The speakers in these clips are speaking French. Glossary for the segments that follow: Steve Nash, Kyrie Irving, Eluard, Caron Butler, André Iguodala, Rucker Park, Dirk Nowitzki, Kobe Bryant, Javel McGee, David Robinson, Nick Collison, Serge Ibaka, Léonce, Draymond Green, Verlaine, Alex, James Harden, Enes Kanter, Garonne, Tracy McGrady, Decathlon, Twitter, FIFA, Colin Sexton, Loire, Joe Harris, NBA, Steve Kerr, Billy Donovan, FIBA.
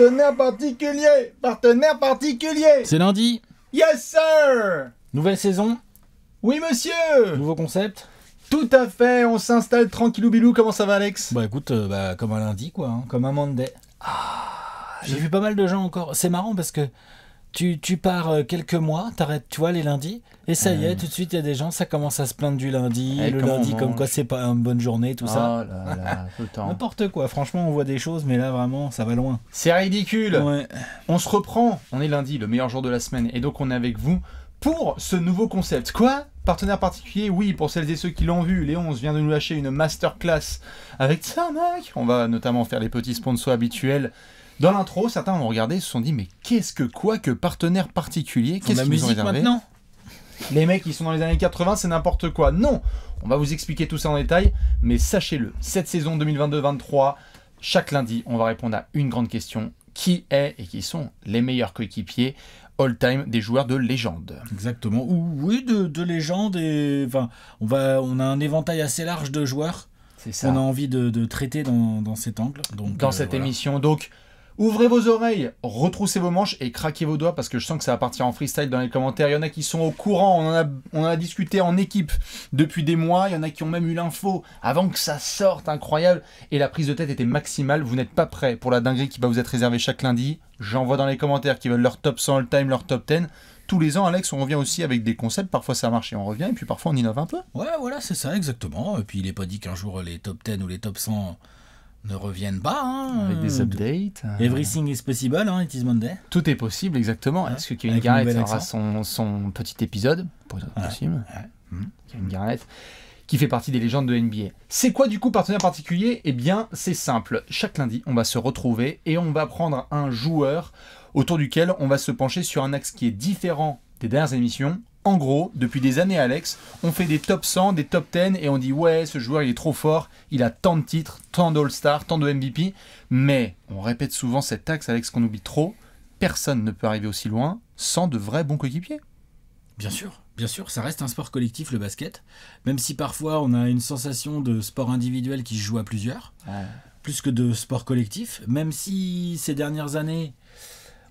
Partenaire particulier! Partenaire particulier! C'est lundi! Yes, sir! Nouvelle saison? Oui, monsieur! Nouveau concept? Tout à fait, on s'installe tranquillou bilou. Comment ça va, Alex? Bah écoute, comme un lundi, quoi, hein, comme un Monday. Ah, j'ai vu pas mal de gens encore. C'est marrant parce que tu pars quelques mois, t'arrêtes, tu vois, les lundis, et ça y est, tout de suite, il y a des gens, ça commence à se plaindre du lundi, et le lundi, comme quoi c'est pas une bonne journée, tout ça. Oh là là, tout le temps. N'importe quoi, franchement, on voit des choses, mais là, vraiment, ça va loin. C'est ridicule. Ouais. On se reprend, on est lundi, le meilleur jour de la semaine, et donc on est avec vous pour ce nouveau concept. Quoi ? Partenaire particulier, oui, pour celles et ceux qui l'ont vu, Léonce vient de nous lâcher une masterclass avec Tarmac. On va notamment faire les petits sponsors habituels. Dans l'intro, certains ont regardé, se sont dit mais qu'est-ce que quoi que partenaire particulier? Qu'est-ce qu'ils nous ont réservé maintenant? Les mecs qui sont dans les années 80, c'est n'importe quoi. Non, on va vous expliquer tout ça en détail, mais sachez-le, cette saison 2022-23, chaque lundi, on va répondre à une grande question. Qui est et qui sont les meilleurs coéquipiers all-time des joueurs de légende? Exactement, oui, de légende. Et enfin, on a un éventail assez large de joueurs. C'est ça. On a envie de traiter dans cet angle. Donc, dans cette émission, donc... Ouvrez vos oreilles, retroussez vos manches et craquez vos doigts parce que je sens que ça va partir en freestyle dans les commentaires. Il y en a qui sont au courant, on en a discuté en équipe depuis des mois. Il y en a qui ont même eu l'info avant que ça sorte, incroyable. Et la prise de tête était maximale. Vous n'êtes pas prêts pour la dinguerie qui va vous être réservée chaque lundi. J'en vois dans les commentaires qui veulent leur top 100 all-time, leur top 10. Tous les ans, Alex, on revient aussi avec des concepts. Parfois, ça marche et on revient. Et puis parfois, on innove un peu. Ouais, voilà, c'est ça, exactement. Et puis, il n'est pas dit qu'un jour, les top 10 ou les top 100... ne reviennent pas. Hein, avec des updates. Everything is possible, hein, it is Monday. Tout est possible, exactement. Ouais. Est-ce que Kevin Garrett aura son petit épisode? Possible. Ouais. Kevin Garrett, qui fait partie des légendes de NBA. C'est quoi du coup partenaire particulier? Eh bien, c'est simple. Chaque lundi, on va se retrouver et on va prendre un joueur autour duquel on va se pencher sur un axe qui est différent des dernières émissions. En gros, depuis des années, Alex, on fait des top 100, des top 10 et on dit « Ouais, ce joueur, il est trop fort, il a tant de titres, tant d'All-Star, tant de MVP. » Mais on répète souvent cet axe, Alex, qu'on oublie trop. Personne ne peut arriver aussi loin sans de vrais bons coéquipiers. Bien sûr, ça reste un sport collectif, le basket. Même si parfois, on a une sensation de sport individuel qui se joue à plusieurs, plus que de sport collectif. Même si ces dernières années...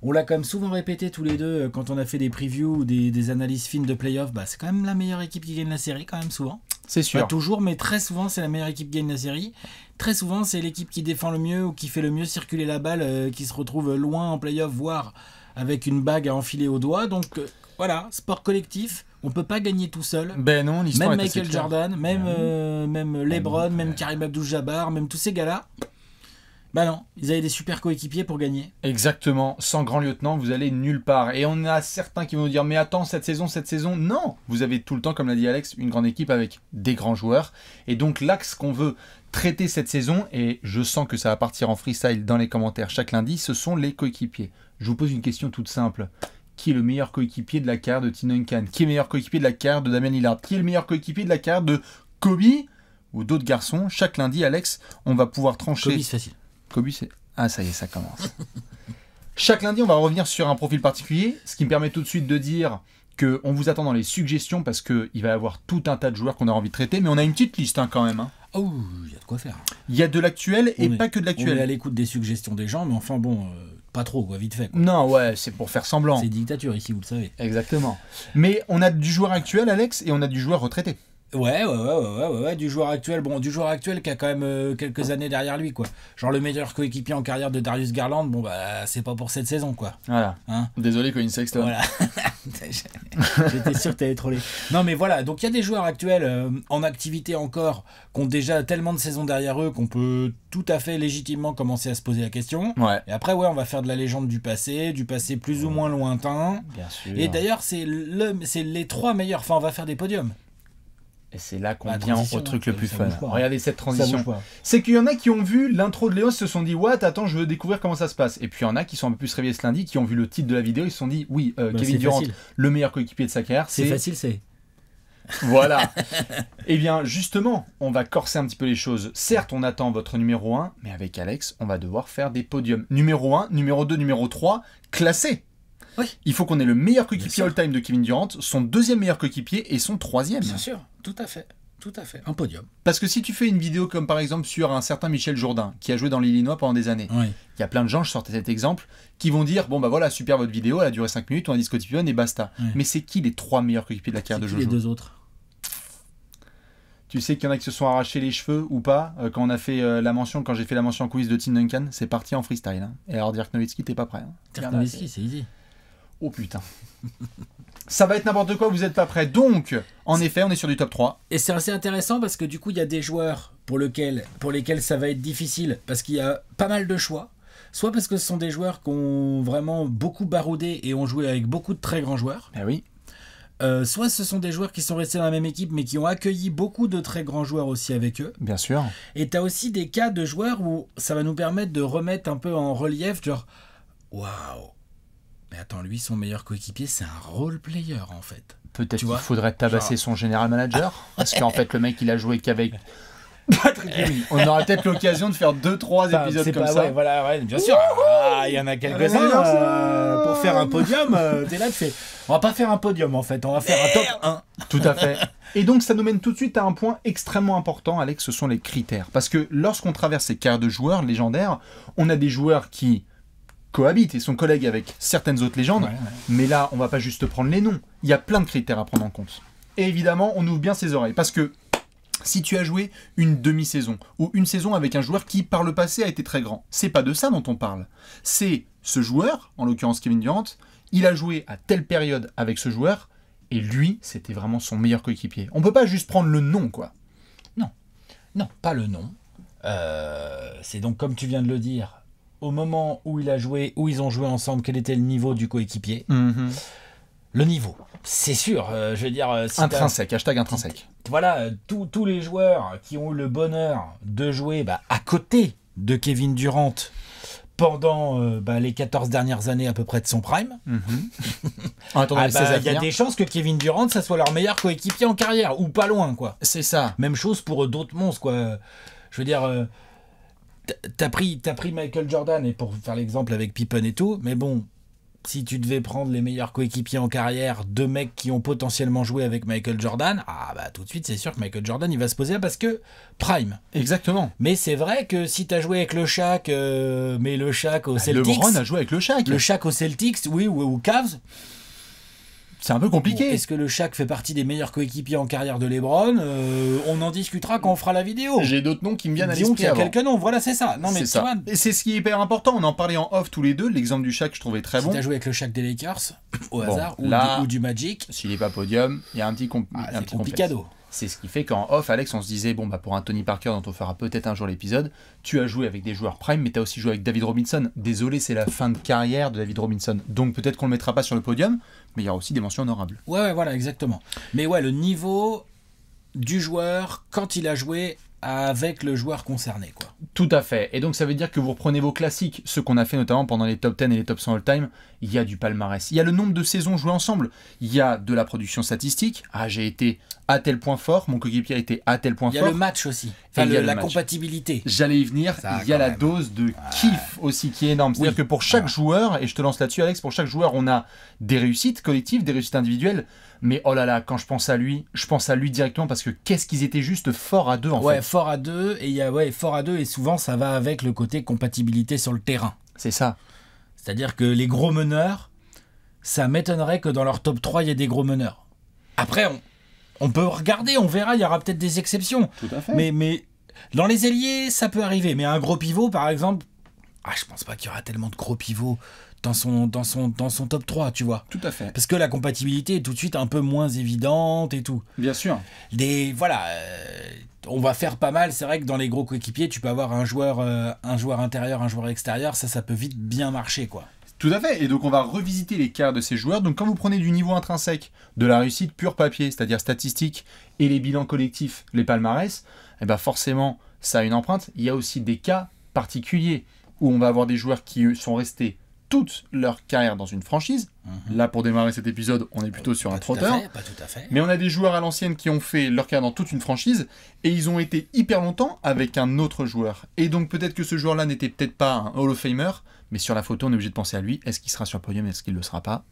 On l'a quand même souvent répété tous les deux quand on a fait des previews ou des analyses fines de playoffs. Bah, c'est quand même la meilleure équipe qui gagne la série, quand même souvent. C'est sûr. Pas toujours, mais très souvent, c'est la meilleure équipe qui gagne la série. Très souvent, c'est l'équipe qui défend le mieux ou qui fait le mieux circuler la balle, qui se retrouve loin en playoff, voire avec une bague à enfiler au doigt. Donc voilà, sport collectif. On ne peut pas gagner tout seul. Ben non, l'histoire est assez claire. Même Michael Jordan, même LeBron, même Kareem Abdul-Jabbar, même tous ces gars-là. Bah non, ils avaient des super coéquipiers pour gagner. Exactement, sans grand lieutenant, vous allez nulle part. Et on a certains qui vont nous dire, mais attends, cette saison, non. Vous avez tout le temps, comme l'a dit Alex, une grande équipe avec des grands joueurs. Et donc l'axe qu'on veut traiter cette saison, et je sens que ça va partir en freestyle dans les commentaires chaque lundi, ce sont les coéquipiers. Je vous pose une question toute simple. Qui est le meilleur coéquipier de la carrière de Tim Duncan? Qui est le meilleur coéquipier de la carrière de Damien Lillard? Qui est le meilleur coéquipier de la carrière de Kobe ou d'autres garçons? Chaque lundi, Alex, on va pouvoir trancher... Kobe, c'est facile. Kobe, c'est... Ah, ça y est, ça commence. Chaque lundi, on va revenir sur un profil particulier, ce qui me permet tout de suite de dire qu'on vous attend dans les suggestions parce qu'il va y avoir tout un tas de joueurs qu'on a envie de traiter, mais on a une petite liste quand même. Oh, il y a de quoi faire. Il y a de l'actuel et pas que de l'actuel. On est à l'écoute des suggestions des gens, mais enfin bon, pas trop, quoi, vite fait. Quoi. Non, ouais, c'est pour faire semblant. C'est dictature ici, vous le savez. Exactement. Mais on a du joueur actuel, Alex, et on a du joueur retraité. Ouais, du joueur actuel, qui a quand même quelques années derrière lui, quoi. Genre le meilleur coéquipier en carrière de Darius Garland, bon bah c'est pas pour cette saison, quoi. Voilà. Hein, désolé Colin Sexton. Voilà. J'étais sûr que t'allais troller. Non mais voilà, donc il y a des joueurs actuels en activité encore, qui ont déjà tellement de saisons derrière eux qu'on peut tout à fait légitimement commencer à se poser la question. Ouais. Et après ouais, on va faire de la légende du passé plus ou moins lointain. Bien sûr. Et d'ailleurs c'est les trois meilleurs, enfin on va faire des podiums. Et c'est là qu'on vient au truc le plus fun. Regardez cette transition. C'est qu'il y en a qui ont vu l'intro de Léonce, se sont dit « What, attends, je veux découvrir comment ça se passe. » Et puis il y en a qui sont un peu plus réveillés ce lundi, qui ont vu le titre de la vidéo, ils se sont dit « Oui, Kevin Durant, le meilleur coéquipier de sa carrière. » C'est facile, c'est... Voilà. Eh bien, justement, on va corser un petit peu les choses. Certes, on attend votre numéro 1, mais avec Alex, on va devoir faire des podiums. Numéro 1, numéro 2, numéro 3, classés. Oui. Il faut qu'on ait le meilleur coéquipier all-time de Kevin Durant, son deuxième meilleur coéquipier et son troisième. Bien sûr, tout à fait. Tout à fait, un podium. Parce que si tu fais une vidéo comme par exemple sur un certain Michael Jordan qui a joué dans l'Illinois pendant des années, oui. Il y a plein de gens, je sortais cet exemple, qui vont dire bon bah voilà, super votre vidéo, elle a duré 5 minutes, on a dit Scotipion et basta. Oui. Mais c'est qui les 3 meilleurs coéquipiers de la carrière de Jojo? Les deux autres. Tu sais qu'il y en a qui se sont arrachés les cheveux ou pas quand on a fait la mention, quand j'ai fait la mention en quiz de Tim Duncan, c'est parti en freestyle. Hein. Et alors Dirk Nowitzki, t'es pas prêt. Hein. Dirk Nowitzki, c'est easy. Oh putain. Ça va être n'importe quoi, vous n'êtes pas prêts. Donc, en effet, on est sur du top 3. Et c'est assez intéressant parce que du coup, il y a des joueurs pour lesquels ça va être difficile parce qu'il y a pas mal de choix. Soit parce que ce sont des joueurs qui ont vraiment beaucoup baroudé et ont joué avec beaucoup de très grands joueurs. Eh oui. Soit ce sont des joueurs qui sont restés dans la même équipe mais qui ont accueilli beaucoup de très grands joueurs aussi avec eux. Bien sûr. Et tu as aussi des cas de joueurs où ça va nous permettre de remettre un peu en relief, genre waouh, mais attends, lui son meilleur coéquipier c'est un role player en fait. Peut-être qu'il faudrait tabasser genre... son général manager parce qu'en fait le mec il a joué qu'avec Patrick Ewing. On aura peut-être l'occasion de faire 2-3 épisodes comme ça. Ouais, voilà, ouais, bien sûr. Il y en a quelques-uns pour faire un podium. T'es là, tu fais. On va pas faire un podium en fait, on va faire un top 1. Tout à fait. Et donc ça nous mène tout de suite à un point extrêmement important, Alex, ce sont les critères. Parce que lorsqu'on traverse ces carrières de joueurs légendaires, on a des joueurs qui cohabitent et sont collègues avec certaines autres légendes. Ouais, ouais. Mais là, on va pas juste prendre les noms. Il y a plein de critères à prendre en compte. Et évidemment, on ouvre bien ses oreilles parce que si tu as joué une demi-saison ou une saison avec un joueur qui, par le passé, a été très grand, c'est pas de ça dont on parle. C'est ce joueur, en l'occurrence Kevin Durant, il a joué à telle période avec ce joueur et lui, c'était vraiment son meilleur coéquipier. On peut pas juste prendre le nom, quoi. Non, non, pas le nom. C'est donc, comme tu viens de le dire, au moment où il a joué, où ils ont joué ensemble, quel était le niveau du coéquipier. Mm-hmm. Le niveau, c'est sûr, je veux dire... Si intrinsèque, hashtag intrinsèque. Voilà, tous les joueurs qui ont eu le bonheur de jouer à côté de Kevin Durant pendant les 14 dernières années à peu près de son prime, il y a des chances que Kevin Durant, ça soit leur meilleur coéquipier en carrière, ou pas loin, quoi. C'est ça. Même chose pour d'autres monstres, quoi. Je veux dire... T'as pris Michael Jordan, et pour faire l'exemple avec Pippen et tout, mais bon... Si tu devais prendre les meilleurs coéquipiers en carrière, 2 mecs qui ont potentiellement joué avec Michael Jordan, tout de suite c'est sûr que Michael Jordan il va se poser là parce que prime. Exactement. Mais c'est vrai que si t'as joué avec le Shaq, mais le Shaq au Celtics, LeBron a joué avec le Shaq. Le Shaq au Celtics, oui, ou Cavs. C'est un peu compliqué. Est-ce que le Shaq fait partie des meilleurs coéquipiers en carrière de LeBron? On en discutera quand on fera la vidéo. J'ai d'autres noms qui me viennent à l'esprit. Disons qu'il y a quelques noms, voilà, c'est ça. Non mais c'est ce qui est hyper important. On en parlait en off tous les deux. L'exemple du Shaq, je trouvais très bon. Si t'as joué avec le Shaq des Lakers, au hasard, là, ou du Magic. S'il n'est pas podium, il y a un petit complicado. C'est ce qui fait qu'en off, Alex, on se disait, bon, bah pour un Tony Parker, dont on fera peut-être un jour l'épisode, tu as joué avec des joueurs prime, mais tu as aussi joué avec David Robinson. Désolé, c'est la fin de carrière de David Robinson. Donc peut-être qu'on ne le mettra pas sur le podium, mais il y aura aussi des mentions honorables. Ouais, voilà, exactement. Mais ouais, le niveau du joueur quand il a joué avec le joueur concerné, quoi. Tout à fait. Et donc ça veut dire que vous reprenez vos classiques, ceux qu'on a fait notamment pendant les top 10 et les top 100 all-time, il y a du palmarès. Il y a le nombre de saisons jouées ensemble. Il y a de la production statistique. Ah, j'ai été à tel point fort, mon coéquipier a été à tel point fort. Il y a le match aussi. Enfin, il y a la compatibilité. J'allais y venir. Ça, il y a la dose de kiff aussi qui est énorme. C'est-à-dire que pour chaque joueur, et je te lance là-dessus Alex, pour chaque joueur on a des réussites collectives, des réussites individuelles, mais oh là là, quand je pense à lui directement parce que qu'est-ce qu'ils étaient juste forts à deux en fait. Fort à deux, et il y a fort à deux, et souvent ça va avec le côté compatibilité sur le terrain. C'est ça. C'est-à-dire que les gros meneurs, ça m'étonnerait que dans leur top 3 il y ait des gros meneurs. Après on peut regarder, on verra, il y aura peut-être des exceptions. Tout à fait. Mais dans les ailiers ça peut arriver, mais un gros pivot par exemple, je pense pas qu'il y aura tellement de gros pivots dans son top 3, tu vois. Tout à fait. Parce que la compatibilité est tout de suite un peu moins évidente et tout. Bien sûr. On va faire pas mal, c'est vrai que dans les gros coéquipiers, tu peux avoir un joueur intérieur, un joueur extérieur, ça peut vite bien marcher, quoi. Tout à fait, et donc on va revisiter les carrières de ces joueurs. Donc quand vous prenez du niveau intrinsèque, de la réussite pure papier, c'est-à-dire statistiques et les bilans collectifs, les palmarès, eh ben forcément, ça a une empreinte. Il y a aussi des cas particuliers où on va avoir des joueurs qui sont restés toute leur carrière dans une franchise. Là, pour démarrer cet épisode, on est plutôt sur un trotteur. Pas tout à fait. Mais on a des joueurs à l'ancienne qui ont fait leur carrière dans toute une franchise et ils ont été hyper longtemps avec un autre joueur. Et donc, peut-être que ce joueur-là n'était peut-être pas un Hall of Famer, mais sur la photo, on est obligé de penser à lui. Est-ce qu'il sera sur le podium? Est-ce qu'il ne le sera pas?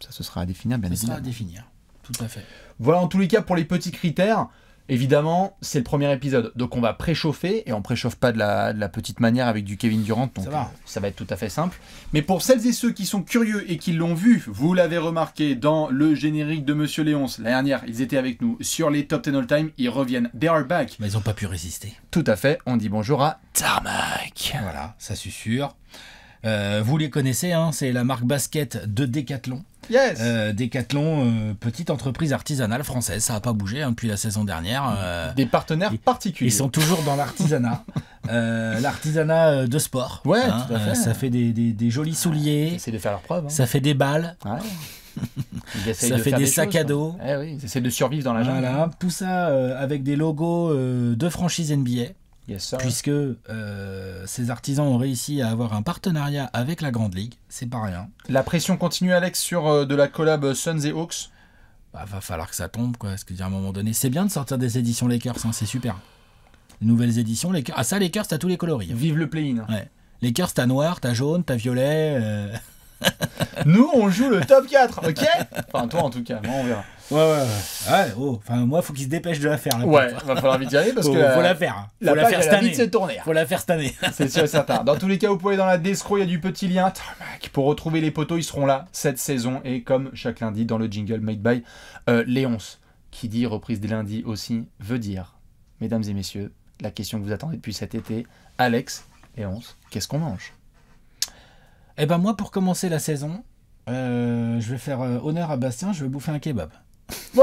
Ça, ce sera à définir, bien évidemment. Ce sera à définir, tout à fait. Voilà, en tous les cas, pour les petits critères. Évidemment, c'est le premier épisode, donc on va préchauffer, et on préchauffe pas de la petite manière avec du Kevin Durant, donc ça va être tout à fait simple. Mais pour celles et ceux qui sont curieux et qui l'ont vu, vous l'avez remarqué dans le générique de Monsieur Léonce, la dernière, ils étaient avec nous sur les Top 10 All Time, ils reviennent, they are back. Mais ils n'ont pas pu résister. Tout à fait, on dit bonjour à Tarmac. Voilà, ça susurre. Vous les connaissez, hein, c'est la marque basket de Decathlon. Yes. Decathlon, petite entreprise artisanale française, ça n'a pas bougé hein, depuis la saison dernière. Des partenaires particuliers. Ils sont toujours dans l'artisanat, l'artisanat de sport. Ouais, hein, tout à fait. Ça fait des jolis souliers. Ils essaient de faire leurs preuves. Hein. Ça fait des balles. Ouais. Ça fait des sacs à dos. Eh oui, ils essaient de survivre dans la jungle. Voilà, tout ça avec des logos de franchise NBA. Yes, puisque ces artisans ont réussi à avoir un partenariat avec la Grande Ligue, c'est pas rien. La pression continue, Alex, sur de la collab Suns et Hawks. Bah, va falloir que ça tombe, quoi. Parce que à un moment donné, c'est bien de sortir des éditions Lakers, hein, c'est super. Les nouvelles éditions Lakers. Ah ça, Lakers, t'as tous les coloris. Hein. Vive le play-in. Hein. Ouais. Lakers, t'as noir, t'as jaune, t'as violet. Nous, on joue le top 4, ok. Enfin, toi en tout cas, moi, on verra. Ouais. Moi, faut qu'il se dépêche de la faire. Ouais, va falloir vite y aller parce que. Faut la faire. Faut la faire cette année. Faut la faire cette année. C'est sûr et certain. Dans tous les cas, vous pouvez aller dans la descro, il y a du petit lien. Pour retrouver les poteaux, ils seront là cette saison. Et comme chaque lundi, dans le jingle made by Léonce, qui dit reprise des lundis aussi, veut dire, mesdames et messieurs, la question que vous attendez depuis cet été, Alex, Léonce, qu'est-ce qu'on mange? Eh ben, moi, pour commencer la saison, je vais faire honneur à Bastien, je vais bouffer un kebab. Ouais.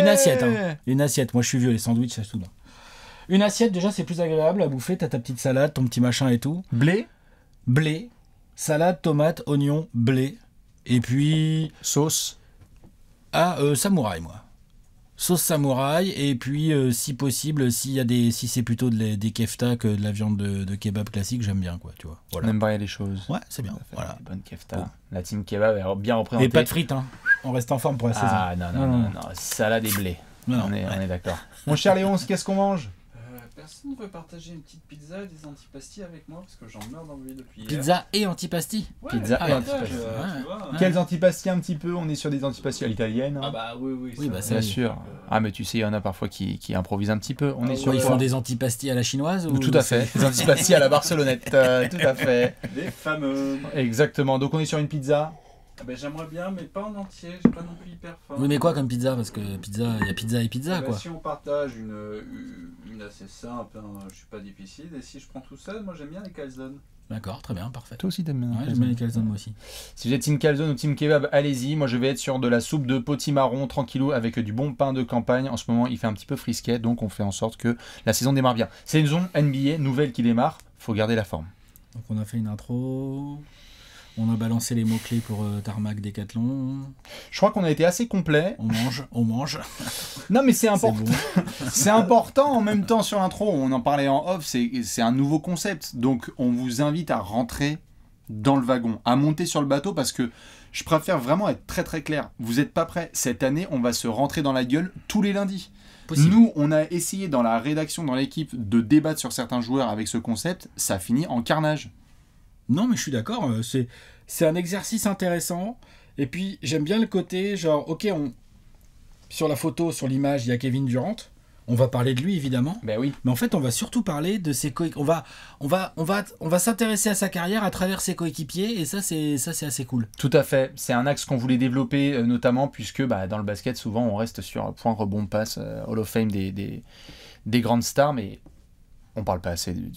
Une assiette, hein. Une assiette. Moi, je suis vieux, les sandwichs, ça soudain. Une assiette, déjà, c'est plus agréable à bouffer. T'as ta petite salade, ton petit machin et tout. Blé. Salade, tomate, oignon, blé. Et puis... sauce. Ah, samouraï, moi. Sauce samouraï. Et puis, si possible, si c'est plutôt des kefta que de la viande de kebab classique, j'aime bien, quoi, tu vois. Voilà. Même varier les choses. Ouais, c'est bien. Voilà. Des bonnes kefta. Bon. La team kebab est bien représentée. Et pas de frites, hein. On reste en forme pour la saison. Ah non. Salade et blé. On est d'accord. Mon cher Léonce, qu'est-ce qu'on mange? Personne ne veut partager une petite pizza et des antipastis avec moi parce que j'en meurs d'envie depuis. Pizza et antipastis. Ouais, pizza et antipastis. Quels antipastis un petit peu? On est sur des antipastis à l'italienne. Hein. Ah bah oui, bah c'est sûr. Ah mais tu sais, il y en a parfois qui improvisent un petit peu. On est sur. Ils font des antipastis à la chinoise ou... Tout à fait. Des antipastis à la barcelonnette. Tout à fait. Des fameux. Exactement. Donc on est sur une pizza. Ah ben, j'aimerais bien, mais pas en entier, j'ai pas non plus hyper faim. Oui, mais quoi comme pizza? Parce que pizza, il y a pizza et pizza, quoi. Si on partage une assez simple, hein, je suis pas difficile, et si je prends tout seul, moi j'aime bien les calzones. D'accord, très bien, parfait. Toi aussi t'aimes bien. Ouais, j'aime bien les calzones, moi aussi. Si vous êtes team calzone ou team kebab, allez-y. Moi je vais être sur de la soupe de potimarron, tranquillou, avec du bon pain de campagne. En ce moment, il fait un petit peu frisquet, donc on fait en sorte que la saison démarre bien. C'est une saison NBA nouvelle qui démarre, faut garder la forme. Donc on a fait une intro... on a balancé les mots-clés pour Tarmac, Decathlon. Je crois qu'on a été assez complet. On mange. Non, mais c'est important. C'est bon. Important en même temps sur l'intro. On en parlait en off, c'est un nouveau concept. Donc, on vous invite à rentrer dans le wagon, à monter sur le bateau parce que je préfère vraiment être très très clair. Vous n'êtes pas prêts. Cette année, on va se rentrer dans la gueule tous les lundis. Possible. Nous, on a essayé dans la rédaction, dans l'équipe, de débattre sur certains joueurs avec ce concept. Ça finit en carnage. Non, mais je suis d'accord, c'est un exercice intéressant. Et puis, j'aime bien le côté, genre, ok, sur la photo, sur l'image, il y a Kevin Durant. On va parler de lui, évidemment. Ben oui. Mais en fait, on va surtout parler de ses coéquipiers. On va s'intéresser à sa carrière à travers ses coéquipiers. Et ça, c'est assez cool. Tout à fait. C'est un axe qu'on voulait développer, notamment, puisque bah, dans le basket, souvent, on reste sur point, rebond, passe, Hall of Fame des grandes stars. Mais on parle pas assez de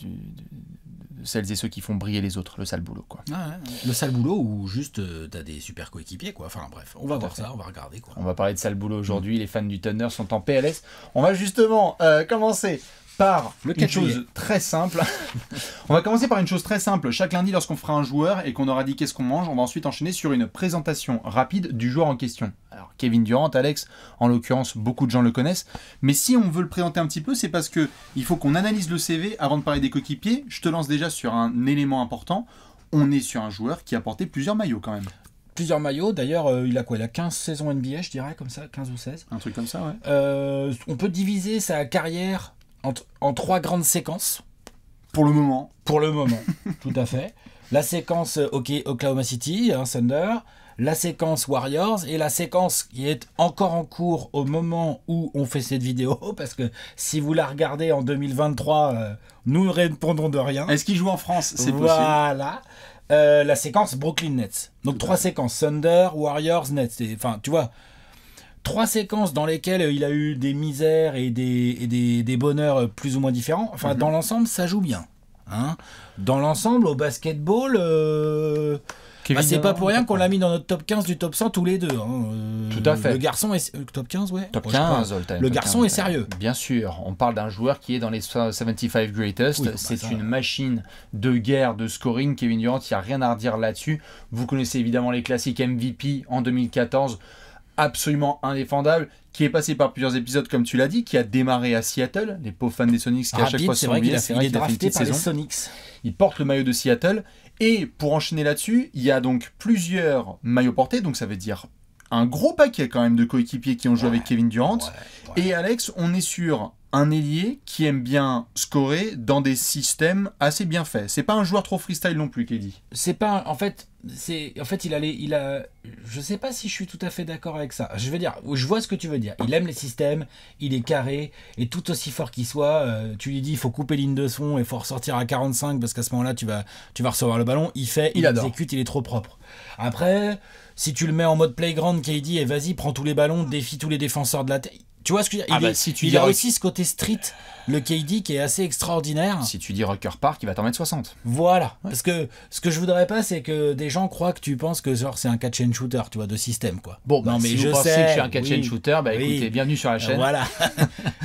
celles et ceux qui font briller les autres, le sale boulot, quoi. Ah ouais. Le sale boulot ou juste t'as des super coéquipiers, quoi. Enfin bref, on va voir ça, on va regarder, quoi. On va parler de sale boulot aujourd'hui, les fans du Thunder sont en PLS. On va justement commencer par une chose très simple. On va commencer par une chose très simple. Chaque lundi, lorsqu'on fera un joueur et qu'on aura dit qu'est-ce qu'on mange, on va ensuite enchaîner sur une présentation rapide du joueur en question. Alors Kevin Durant, Alex, en l'occurrence, beaucoup de gens le connaissent. Mais si on veut le présenter un petit peu, c'est parce que il faut qu'on analyse le CV avant de parler des coéquipiers. Je te lance déjà sur un élément important. On est sur un joueur qui a porté plusieurs maillots quand même. Plusieurs maillots, d'ailleurs, il a quoi? Il a 15 saisons NBA, je dirais, comme ça, 15 ou 16. Un truc comme ça, ouais. On peut diviser sa carrière... en trois grandes séquences. Pour le moment. Tout à fait. La séquence Oklahoma City, hein, Thunder, la séquence Warriors et la séquence qui est encore en cours au moment où on fait cette vidéo, parce que si vous la regardez en 2023, nous ne répondrons de rien. Est-ce qu'ils jouent en France? C'est possible. Voilà. La séquence Brooklyn Nets. Donc trois séquences, Thunder, Warriors, Nets. Enfin, tu vois, trois séquences dans lesquelles il a eu des misères et des bonheurs plus ou moins différents. Enfin, dans l'ensemble, ça joue bien. Hein, dans l'ensemble, au basketball, bah, c'est pas pour rien qu'on l'a mis dans notre top 15 du top 100 tous les deux. Hein. Tout à fait. Le garçon est top 15, ouais. Top 15, Zoltan. Le garçon est sérieux. Bien sûr, on parle d'un joueur qui est dans les 75 greatest. Oui, c'est une machine de guerre, de scoring. Kevin Durant, il n'y a rien à redire là-dessus. Vous connaissez évidemment les classiques MVP en 2014. Absolument indéfendable, qui est passé par plusieurs épisodes comme tu l'as dit, qui a démarré à Seattle, les pauvres fans des Sonics qui à chaque fois sont oubliés, c'est vrai qu'il est drafté par les Sonics. Il porte le maillot de Seattle et pour enchaîner là-dessus, il y a donc plusieurs maillots portés, donc ça veut dire un gros paquet quand même de coéquipiers qui ont joué avec Kevin Durant. Et Alex, on est sur un ailier qui aime bien scorer dans des systèmes assez bien faits. C'est pas un joueur trop freestyle non plus, Kelly. C'est pas, en fait, je sais pas si je suis tout à fait d'accord avec ça. Je veux dire, je vois ce que tu veux dire. Il aime les systèmes, il est carré et tout aussi fort qu'il soit. Tu lui dis, il faut couper ligne de son et faut ressortir à 45 parce qu'à ce moment-là, tu vas recevoir le ballon. Il fait, il exécute, il est trop propre. Après, si tu le mets en mode playground, KD, et vas-y, prends tous les ballons, défie tous les défenseurs de la tête. Tu vois ce que je veux dire? Il a aussi ce côté street, le KD, qui est assez extraordinaire. Si tu dis Rucker Park, il va t'en mettre 60. Voilà. Ouais. Parce que ce que je voudrais pas, c'est que des gens croient que tu penses que genre c'est un catch and shooter, tu vois, de système, quoi. Bon, bah, non, mais si vous pensez que je suis un catch and shooter, bah écoutez, bienvenue sur la chaîne. Voilà.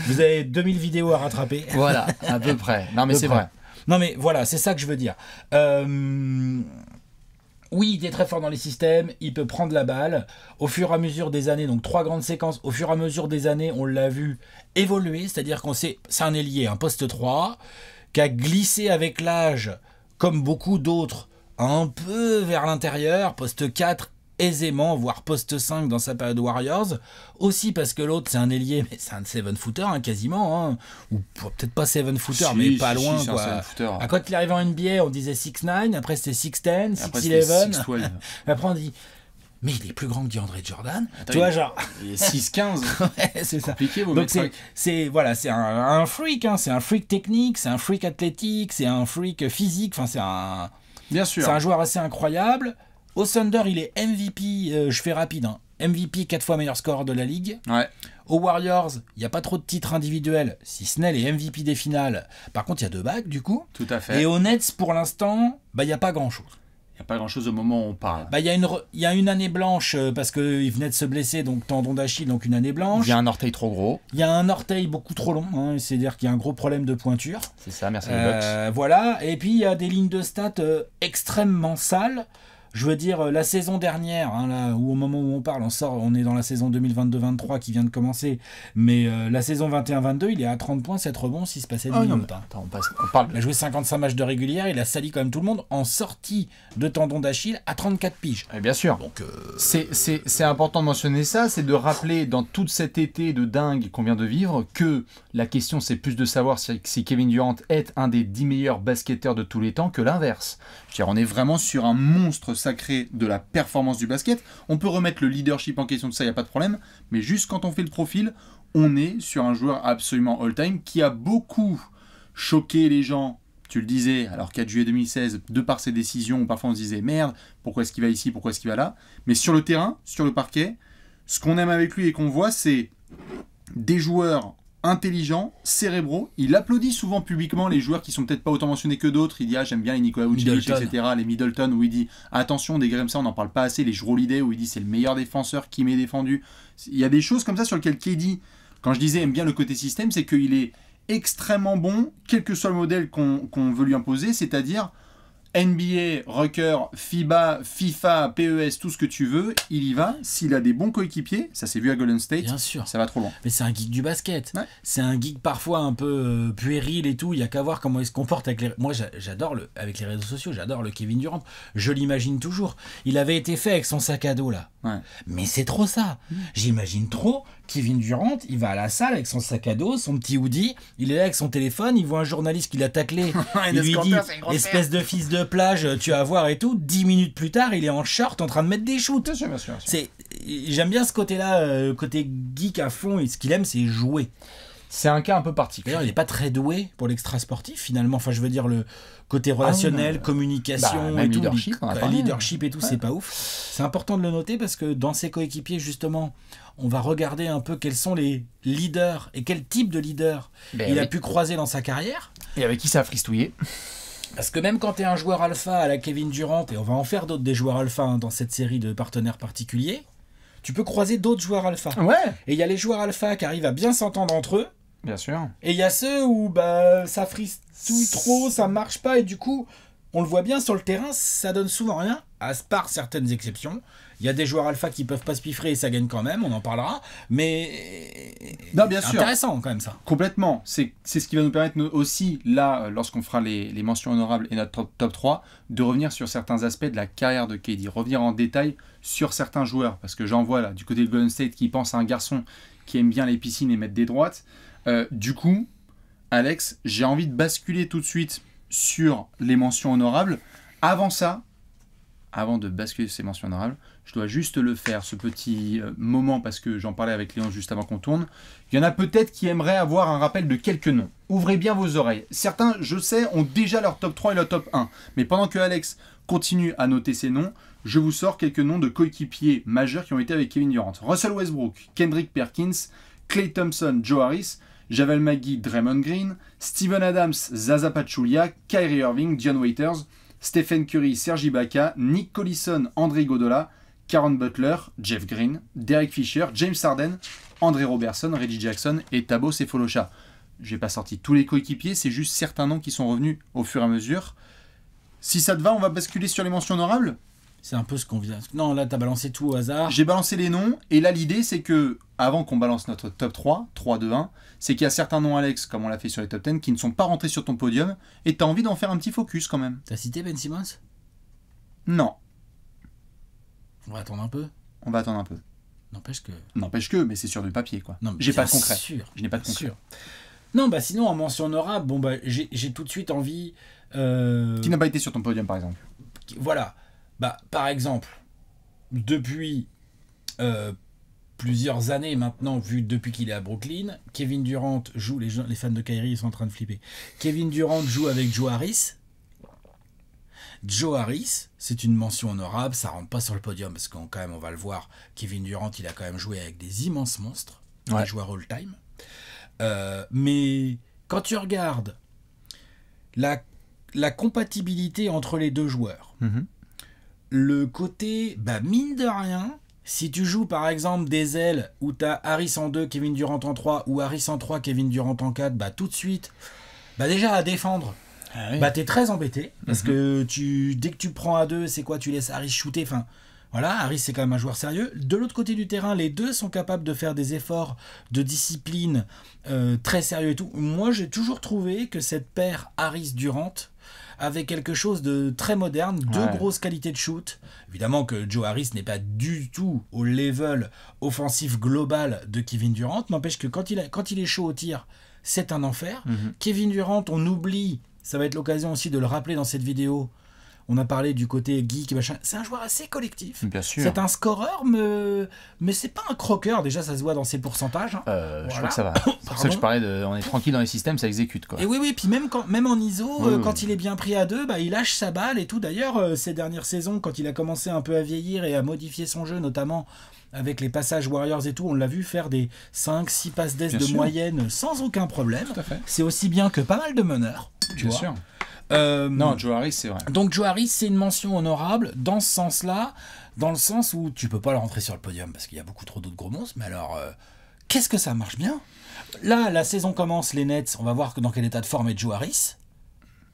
Vous avez 2000 vidéos à rattraper. Voilà, à peu près. Non, mais c'est vrai. Non, mais voilà, c'est ça que je veux dire. Oui, il est très fort dans les systèmes, il peut prendre la balle. Au fur et à mesure des années, donc trois grandes séquences, au fur et à mesure des années, on l'a vu évoluer, c'est-à-dire qu'on sait, c'est un ailier, un poste 3, qui a glissé avec l'âge, comme beaucoup d'autres, un peu vers l'intérieur, poste 4 aisément, voire poste 5 dans sa période Warriors, aussi parce que l'autre c'est un ailier, mais c'est un 7-footer hein, quasiment, hein. Ou peut-être pas 7-footer, si, mais pas loin. Quoi. Hein. À quand il arrive en NBA, on disait 6'9", après c'était 6'10", 6'11", après on dit, mais il est plus grand que DeAndre Jordan. Attends, tu vois, genre... Il est 6'15", ouais, c'est compliqué. Vous donc c'est voilà, un freak, hein. C'est un freak technique, c'est un freak athlétique, c'est un freak physique, enfin c'est un joueur assez incroyable. Au Thunder, il est MVP, je fais rapide, hein, MVP 4 fois meilleur scoreur de la Ligue. Ouais. Aux Warriors, il n'y a pas trop de titres individuels, si ce n'est les MVP des finales. Par contre, il y a deux bagues, du coup. Tout à fait. Et aux Nets, pour l'instant, bah, il n'y a pas grand-chose. Il n'y a pas grand-chose au moment où on parle. Bah, il y a une année blanche, parce qu'il venait de se blesser, donc tendon d'Achille, donc une année blanche. Il y a un orteil trop gros. Il y a un orteil beaucoup trop long, hein, c'est-à-dire qu'il y a un gros problème de pointure. C'est ça, merci les Bucks. Voilà, et puis il y a des lignes de stats extrêmement sales. Je veux dire, la saison dernière, hein, là, où au moment où on parle, on sort, on est dans la saison 2022-23 qui vient de commencer, mais la saison 21-22, il est à 30 points, 7 rebonds, 6 passes et demi. Il a joué 55 matchs de régulière, il a sali quand même tout le monde en sortie de tendon d'Achille à 34 piges. Et bien sûr. Donc, c'est important de mentionner ça, c'est de rappeler dans tout cet été de dingue qu'on vient de vivre que la question c'est plus de savoir si Kevin Durant est un des 10 meilleurs basketteurs de tous les temps que l'inverse. On est vraiment sur un monstre sacré de la performance du basket. On peut remettre le leadership en question de ça, il n'y a pas de problème. Mais juste quand on fait le profil, on est sur un joueur absolument all-time qui a beaucoup choqué les gens. Tu le disais, alors 4 juillet 2016, de par ses décisions, parfois on se disait « Merde, pourquoi est-ce qu'il va ici, pourquoi est-ce qu'il va là ?» Mais sur le terrain, sur le parquet, ce qu'on aime avec lui et qu'on voit, c'est des joueurs intelligent, cérébraux, il applaudit souvent publiquement les joueurs qui sont peut-être pas autant mentionnés que d'autres. Il dit ah j'aime bien les Nikola Vucevic, etc. Les Middleton où il dit attention des Graham, ça on n'en parle pas assez. Les Jrolidé où il dit c'est le meilleur défenseur qui m'est défendu. Il y a des choses comme ça sur lesquelles KD, quand je disais aime bien le côté système, c'est qu'il est extrêmement bon quel que soit le modèle qu'on veut lui imposer, c'est-à-dire NBA, Rucker, FIBA, FIFA, PES, tout ce que tu veux, il y va. S'il a des bons coéquipiers, ça s'est vu à Golden State, bien sûr. Ça va trop loin. Mais c'est un geek du basket. Ouais. C'est un geek parfois un peu puéril et tout. Il n'y a qu'à voir comment il se comporte avec les... Moi, j'adore avec les réseaux sociaux, j'adore le Kevin Durant. Je l'imagine toujours. Il avait été fait avec son sac à dos, là. Ouais. Mais c'est trop ça. J'imagine trop Kevin Durant, il va à la salle avec son sac à dos, son petit hoodie, il est là avec son téléphone, il voit un journaliste qui l'a taclé, il lui dit « espèce de fils de plage, tu vas voir et tout », 10 minutes plus tard, il est en short en train de mettre des shoots. J'aime bien ce côté-là, côté geek à fond, et ce qu'il aime, c'est jouer. C'est un cas un peu particulier. D'ailleurs, il n'est pas très doué pour l'extra sportif finalement. Enfin, je veux dire le côté relationnel, communication, et tout, leadership, leadership et tout, c'est pas ouf. C'est important de le noter parce que dans ses coéquipiers justement, on va regarder un peu quels sont les leaders et quel type de leader il a pu croiser dans sa carrière. Et avec qui ça a fristouillé. Parce que même quand tu es un joueur alpha à la Kevin Durant, et on va en faire d'autres des joueurs alpha hein, dans cette série de partenaires particuliers, tu peux croiser d'autres joueurs alpha. Ouais. Et il y a les joueurs alpha qui arrivent à bien s'entendre entre eux. Bien sûr. Et il y a ceux où bah, ça fristouille trop, ça marche pas, et du coup, on le voit bien sur le terrain, ça donne souvent rien, à part certaines exceptions. Il y a des joueurs alpha qui peuvent pas se piffrer et ça gagne quand même, on en parlera, mais non, bien sûr. Intéressant quand même ça. Complètement, c'est ce qui va nous permettre nous, aussi, là, lorsqu'on fera les mentions honorables et notre top 3, de revenir sur certains aspects de la carrière de KD, revenir en détail sur certains joueurs, parce que j'en vois là, du côté de Golden State, qui pense à un garçon qui aime bien les piscines et mettre des droites. Du coup, Alex, j'ai envie de basculer tout de suite sur les mentions honorables. Avant ça, avant de basculer sur ces mentions honorables, je dois juste le faire, ce petit moment, parce que j'en parlais avec Léon juste avant qu'on tourne. Il y en a peut-être qui aimeraient avoir un rappel de quelques noms. Ouvrez bien vos oreilles. Certains, je sais, ont déjà leur top 3 et leur top 1. Mais pendant que Alex continue à noter ces noms, je vous sors quelques noms de coéquipiers majeurs qui ont été avec Kevin Durant. Russell Westbrook, Kendrick Perkins, Klay Thompson, Joe Harris, Javel McGee, Draymond Green, Steven Adams, Zaza Pachulia, Kyrie Irving, John Waiters, Stephen Curry, Serge Ibaka, Nick Collison, André Iguodala, Caron Butler, Jeff Green, Derek Fisher, James Harden, André Robertson, Reggie Jackson et Thabo Sefolosha. Je n'ai pas sorti tous les coéquipiers, c'est juste certains noms qui sont revenus au fur et à mesure. Si ça te va, on va basculer sur les mentions honorables. C'est un peu ce qu'on vient... Non, là, t'as balancé tout au hasard. J'ai balancé les noms. Et là, l'idée, c'est que, avant qu'on balance notre top 3, 3, 2, 1, c'est qu'il y a certains noms, Alex, comme on l'a fait sur les top 10, qui ne sont pas rentrés sur ton podium. Et t'as envie d'en faire un petit focus, quand même. T'as cité Ben Simmons? Non. On va attendre un peu. On va attendre un peu. N'empêche que... N'empêche que, mais c'est sur du papier, quoi. J'ai pas de concret. Je n'ai pas de concret. Non, bah sinon, en mention honorable, bon, bah, j'ai tout de suite envie... Qui n'a pas été sur ton podium, par exemple. Voilà. Bah, par exemple, depuis plusieurs années maintenant, depuis qu'il est à Brooklyn, Kevin Durant joue, les fans de Kyrie ils sont en train de flipper, Kevin Durant joue avec Joe Harris. Joe Harris, c'est une mention honorable, ça rentre pas sur le podium, parce qu'on quand même, on va le voir, Kevin Durant, il a quand même joué avec des immenses monstres, des joueurs all-time. Mais quand tu regardes la compatibilité entre les deux joueurs, le côté, bah mine de rien, si tu joues par exemple des ailes où tu as Harris en 2, Kevin Durant en 3, ou Harris en 3, Kevin Durant en 4, bah tout de suite, bah déjà à défendre, bah t'es très embêté, parce que dès que tu prends à 2, c'est quoi, tu laisses Harris shooter, enfin... Voilà, Harris c'est quand même un joueur sérieux. De l'autre côté du terrain, les deux sont capables de faire des efforts de discipline très sérieux et tout. Moi j'ai toujours trouvé que cette paire Harris-Durant avait quelque chose de très moderne, deux grosses qualités de shoot. Évidemment que Joe Harris n'est pas du tout au level offensif global de Kevin Durant, n'empêche que quand il est chaud au tir, c'est un enfer. Kevin Durant, on oublie, ça va être l'occasion aussi de le rappeler dans cette vidéo. On a parlé du côté geek et machin. C'est un joueur assez collectif. Bien sûr. C'est un scoreur, mais c'est pas un croqueur. Déjà, ça se voit dans ses pourcentages. Voilà. Je crois que ça va. C'est pour ça que je parlais de. On est tranquille dans les systèmes, ça exécute, quoi. Et oui, oui. Puis même en ISO, quand il est bien pris à deux, bah, il lâche sa balle et tout. D'ailleurs, ces dernières saisons, quand il a commencé un peu à vieillir et à modifier son jeu, notamment avec les passages Warriors et tout, on l'a vu faire des 5-6 passes d'est de moyenne sans aucun problème. Tout à fait. C'est aussi bien que pas mal de meneurs. Bien sûr. Non, Joe Harris, c'est vrai. Donc Joe Harris, c'est une mention honorable dans ce sens-là, dans le sens où tu peux pas le rentrer sur le podium parce qu'il y a beaucoup trop d'autres gros monstres, mais alors qu'est-ce que ça marche bien. Là, la saison commence, les Nets, on va voir dans quel état de forme est Joe Harris.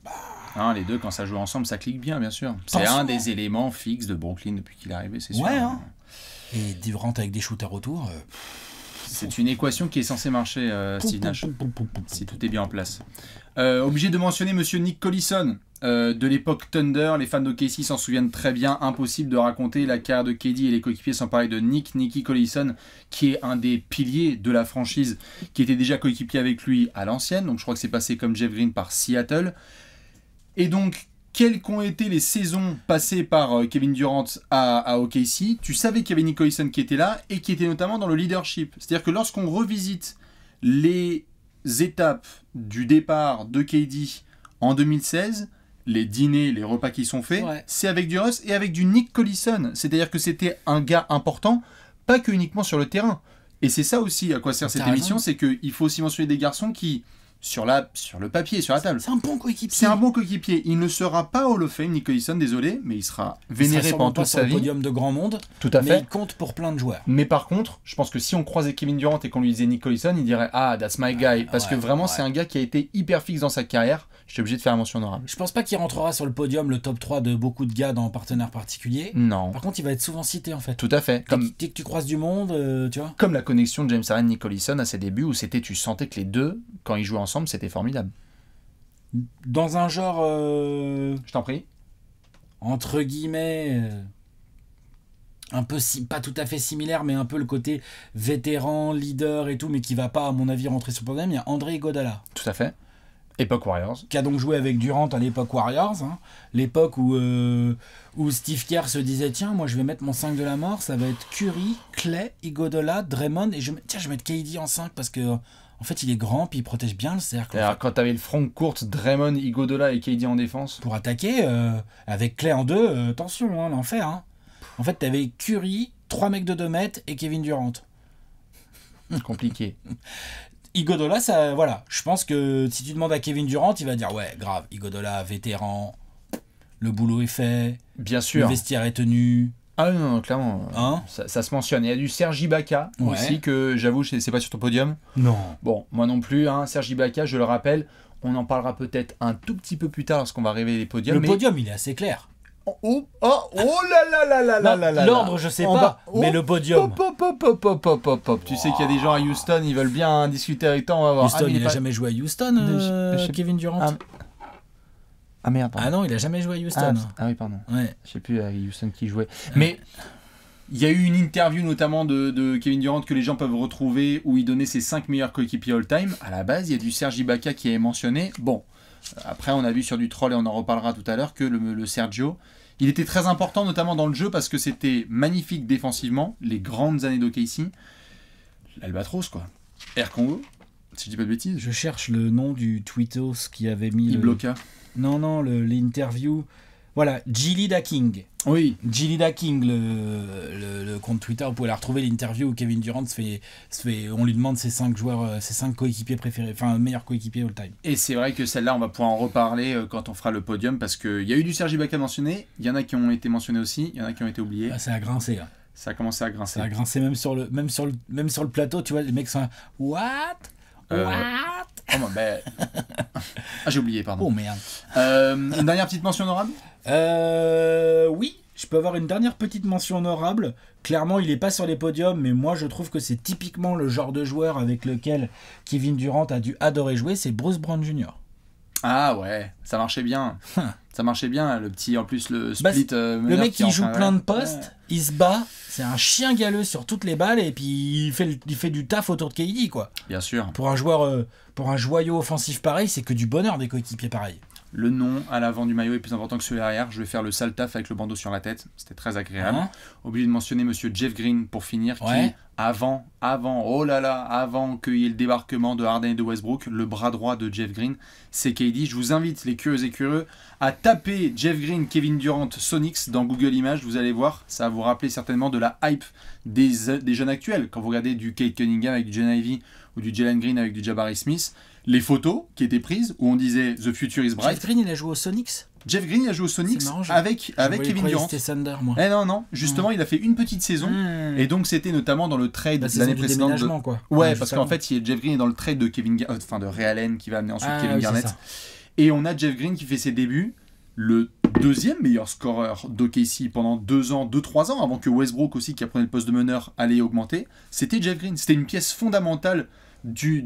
Bah, non, les deux, quand ça joue ensemble, ça clique bien, bien sûr. C'est un des éléments fixes de Brooklyn depuis qu'il est arrivé, c'est sûr. Ouais, hein. Et Durant avec des shooters autour... C'est une équation qui est censée marcher, Steve Nash, si tout est bien en place. Obligé de mentionner Monsieur Nick Collison, de l'époque Thunder. Les fans de KC s'en souviennent très bien. Impossible de raconter la carrière de KD et les coéquipiers sans parler de Nicky Collison, qui est un des piliers de la franchise, qui était déjà coéquipier avec lui à l'ancienne. Donc je crois que c'est passé comme Jeff Green par Seattle. Et donc, quelles qu'ont été les saisons passées par Kevin Durant à OKC, tu savais qu'il y avait Nick Collison qui était là et qui était notamment dans le leadership. C'est-à-dire que lorsqu'on revisite les étapes du départ de KD en 2016, les dîners, les repas qui sont faits, ouais, c'est avec du Russ et avec du Nick Collison. C'est-à-dire que c'était un gars important, pas que uniquement sur le terrain. Et c'est ça aussi à quoi sert cette émission, c'est qu'il faut aussi mentionner des garçons qui... sur le papier, sur la table, c'est un bon coéquipier. C'est un bon coéquipier. Il ne sera pas Hall of Fame, Nick Collison, désolé, mais il sera vénéré pendant toute sa vie. Podium de grand monde. Tout à fait. Mais il compte pour plein de joueurs. Mais par contre, je pense que si on croisait Kevin Durant et qu'on lui disait Nick Collison, il dirait ah, that's my guy, parce que vraiment c'est un gars qui a été hyper fixe dans sa carrière. J'étais obligé de faire la mention honorable. Je pense pas qu'il rentrera sur le podium, le top 3 de beaucoup de gars dans Partenaire particulier. Non. Par contre, il va être souvent cité en fait. Tout à fait. Comme dès que tu croises du monde, tu vois. Comme la connexion de James Harden, Nick Collison à ses débuts où c'était, tu sentais que les deux, quand ils jouaient ensemble, c'était formidable. Dans un genre, je t'en prie, entre guillemets, un peu pas tout à fait similaire, mais un peu le côté vétéran, leader et tout, mais qui va pas, à mon avis, rentrer sur le podium. Il y a André Iguodala. Tout à fait. Époque Warriors. Qui a donc joué avec Durant à l'époque Warriors. Hein. L'époque où Steve Kerr se disait tiens, moi je vais mettre mon 5 de la mort, ça va être Curry, Klay, Iguodala, Draymond, et tiens, je vais mettre KD en 5 parce que en fait il est grand puis il protège bien le cercle. Alors, quand t'avais le front court, Draymond, Iguodala et KD en défense. Pour attaquer, avec Klay en 2, attention, hein, l'enfer. Hein. En fait, t'avais Curry, 3 mecs de 2 mètres et Kevin Durant. Compliqué. Iguodala, ça, voilà, je pense que si tu demandes à Kevin Durant, il va dire ouais, grave, Iguodala, vétéran, le boulot est fait, bien sûr, le vestiaire est tenu. Ah non, non, clairement, hein, ça se mentionne. Il y a du Serge Ibaka aussi, que j'avoue, c'est pas sur ton podium. Non. Bon, moi non plus, hein, Serge Ibaka, je le rappelle, on en parlera peut-être un tout petit peu plus tard lorsqu'on va révéler les podiums. Le podium, il est assez clair. Oh, oh, oh là là là là là là. L'ordre, je sais pas, mais le podium. Pop, pop, pop, pop, pop, pop, pop. Tu sais qu'il y a des gens à Houston, ils veulent bien discuter avec toi, on va voir. Houston, il a jamais joué à Houston, Kevin Durant. Ah merde. Ah non, il a jamais joué à Houston. Ah oui, pardon. Je sais plus à Houston qui jouait. Mais il y a eu une interview notamment de Kevin Durant que les gens peuvent retrouver où il donnait ses 5 meilleurs coéquipiers all-time. À la base, il y a du Serge Ibaka qui est mentionné. Bon, après, on a vu sur du troll, et on en reparlera tout à l'heure, que le Sergio... Il était très important, notamment dans le jeu, parce que c'était magnifique défensivement, les grandes années d'OKC. L'Albatros, quoi. Air Congo, si je dis pas de bêtises. Je cherche le nom du tweetos qui avait mis... Ibloka. Non, non, l'interview... Voilà, Gilly Da King. Oui. Gilly Da King, le compte Twitter. Vous pouvez la retrouver, l'interview où Kevin Durant on lui demande ses 5 joueurs, ses 5 coéquipiers préférés, enfin meilleurs coéquipiers all-time. Et c'est vrai que celle-là, on va pouvoir en reparler quand on fera le podium, parce qu'il y a eu du Serge Ibaka mentionné, il y en a qui ont été mentionnés aussi, il y en a qui ont été oubliés. Ah, ça a grincé, hein. Ça a commencé à grincer. Ça a grincé même sur le plateau, tu vois, les mecs sont là, What? Oh, ben... Ah, j'ai oublié, pardon. Oh merde. Une dernière petite mention honorable? Oui, je peux avoir une dernière petite mention honorable. Clairement, il n'est pas sur les podiums, mais moi je trouve que c'est typiquement le genre de joueur avec lequel Kevin Durant a dû adorer jouer, c'est Bruce Brown Jr. Ah ouais, ça marchait bien. Ça marchait bien, le petit, en plus, le split. Le mec qui joue plein de postes, il se bat, c'est un chien galeux sur toutes les balles, et puis il fait du taf autour de KD, quoi. Bien sûr. Pour un joueur, pour un joyau offensif pareil, c'est que du bonheur des coéquipiers pareils. Le nom à l'avant du maillot est plus important que celui à l'arrière. Je vais faire le sale taf avec le bandeau sur la tête. C'était très agréable. Obligé de mentionner monsieur Jeff Green pour finir, qui, avant qu'il y ait le débarquement de Harden et de Westbrook, le bras droit de Jeff Green, c'est KD. Je vous invite, les curieux et curieux, à taper Jeff Green, Kevin Durant, Sonics dans Google Images. Vous allez voir, ça va vous rappeler certainement de la hype des jeunes actuels. Quand vous regardez du Kate Cunningham avec du Jen Ivey ou du Jalen Green avec du Jabari Smith, les photos qui étaient prises où on disait The Future is Bright. Jeff Green, il a joué au Sonics. Jeff Green, il a joué au Sonics avec Kevin Durant. C'était Thunder, moi. Eh non, non. Justement, il a fait une petite saison. Et donc, c'était notamment dans le trade de l'année précédente. Déménagement, quoi. Ouais, parce qu'en fait, Jeff Green est dans le trade de Ray Allen qui va amener ensuite Kevin Garnett. Et on a Jeff Green qui fait ses débuts, le deuxième meilleur scoreur d'OKC pendant 2-3 ans, avant que Westbrook aussi, qui apprenait le poste de meneur, allait augmenter. C'était Jeff Green. C'était une pièce fondamentale du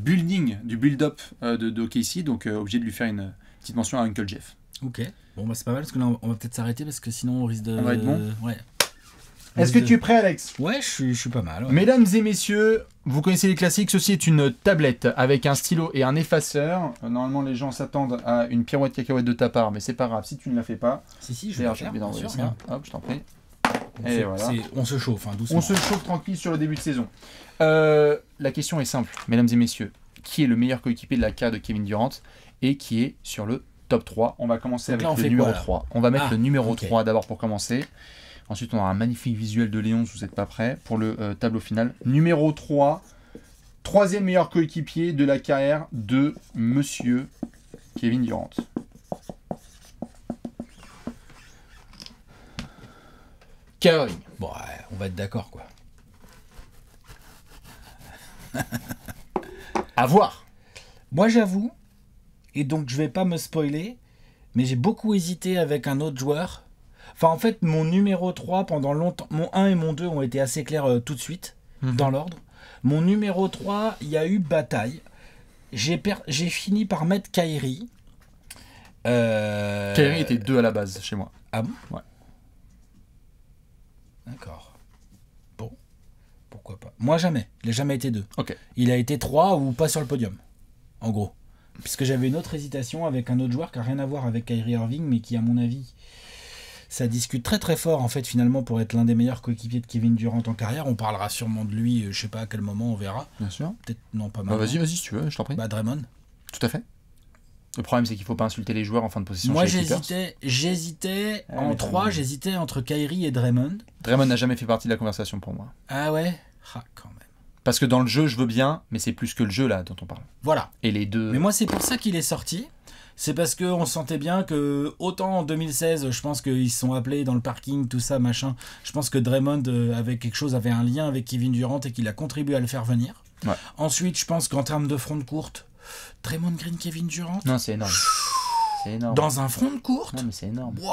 build-up de OKC, donc obligé de lui faire une Petite mention à Uncle Jeff. Ok. Bon, bah, c'est pas mal parce que là, on va peut-être s'arrêter parce que sinon, on risque de. On va être bon. Ouais. Est-ce que tu es prêt, Alex? Ouais, je suis pas mal. Ouais. Mesdames et messieurs, vous connaissez les classiques. Ceci est une tablette avec un stylo et un effaceur. Normalement, les gens s'attendent à une pirouette cacahuète de ta part, mais c'est pas grave si tu ne la fais pas. Si, si, je vais la faire. Bien sûr, bien. Hop, je t'en prie. Et voilà. On se chauffe, hein, doucement. On se chauffe tranquille sur le début de saison. La question est simple, mesdames et messieurs. Qui est le meilleur coéquipier de la carrière de Kevin Durant et qui est sur le top 3? On va commencer avec le numéro 3. On va mettre le numéro 3 d'abord pour commencer. Ensuite, on aura un magnifique visuel de Léonce, vous n'êtes pas prêts, pour le tableau final. Numéro 3, troisième meilleur coéquipier de la carrière de monsieur Kevin Durant. Kyrie. Bon, on va être d'accord, quoi. À voir. Moi, j'avoue, et donc je vais pas me spoiler, mais j'ai beaucoup hésité avec un autre joueur. Enfin, en fait, mon numéro 3, pendant longtemps, mon 1 et mon 2 ont été assez clairs tout de suite, dans l'ordre. Mon numéro 3, il y a eu bataille. J'ai fini par mettre Kyrie. Kyrie était 2 à la base, chez moi. Ah bon? Ouais. D'accord. Bon. Pourquoi pas? Moi, jamais. Il n'a jamais été 2. Okay. Il a été 3 ou pas sur le podium, en gros. Puisque j'avais une autre hésitation avec un autre joueur qui n'a rien à voir avec Kyrie Irving, mais qui, à mon avis... Ça discute très très fort en fait finalement pour être l'un des meilleurs coéquipiers de Kevin Durant en carrière. On parlera sûrement de lui, je sais pas à quel moment, on verra. Bien sûr. Peut-être non pas mal. Bah vas-y, si tu veux, je t'en prie. Bah Draymond. Tout à fait. Le problème c'est qu'il faut pas insulter les joueurs en fin de possession. Moi j'hésitais en 3, j'hésitais entre Kyrie et Draymond. Draymond n'a jamais fait partie de la conversation pour moi. Ah ouais? Ah quand même. Parce que dans le jeu je veux bien, mais c'est plus que le jeu là dont on parle. Voilà. Et les deux. Mais moi c'est pour ça qu'il est sorti. C'est parce qu'on sentait bien que, autant en 2016, je pense qu'ils se sont appelés dans le parking, tout ça, machin. Je pense que Draymond avait quelque chose, avait un lien avec Kevin Durant et qu'il a contribué à le faire venir. Ouais. Ensuite, je pense qu'en termes de fronte courte, Draymond Green, Kevin Durant. Non, c'est énorme. Énorme. Dans un front courte. Non, mais c'est énorme. Wow.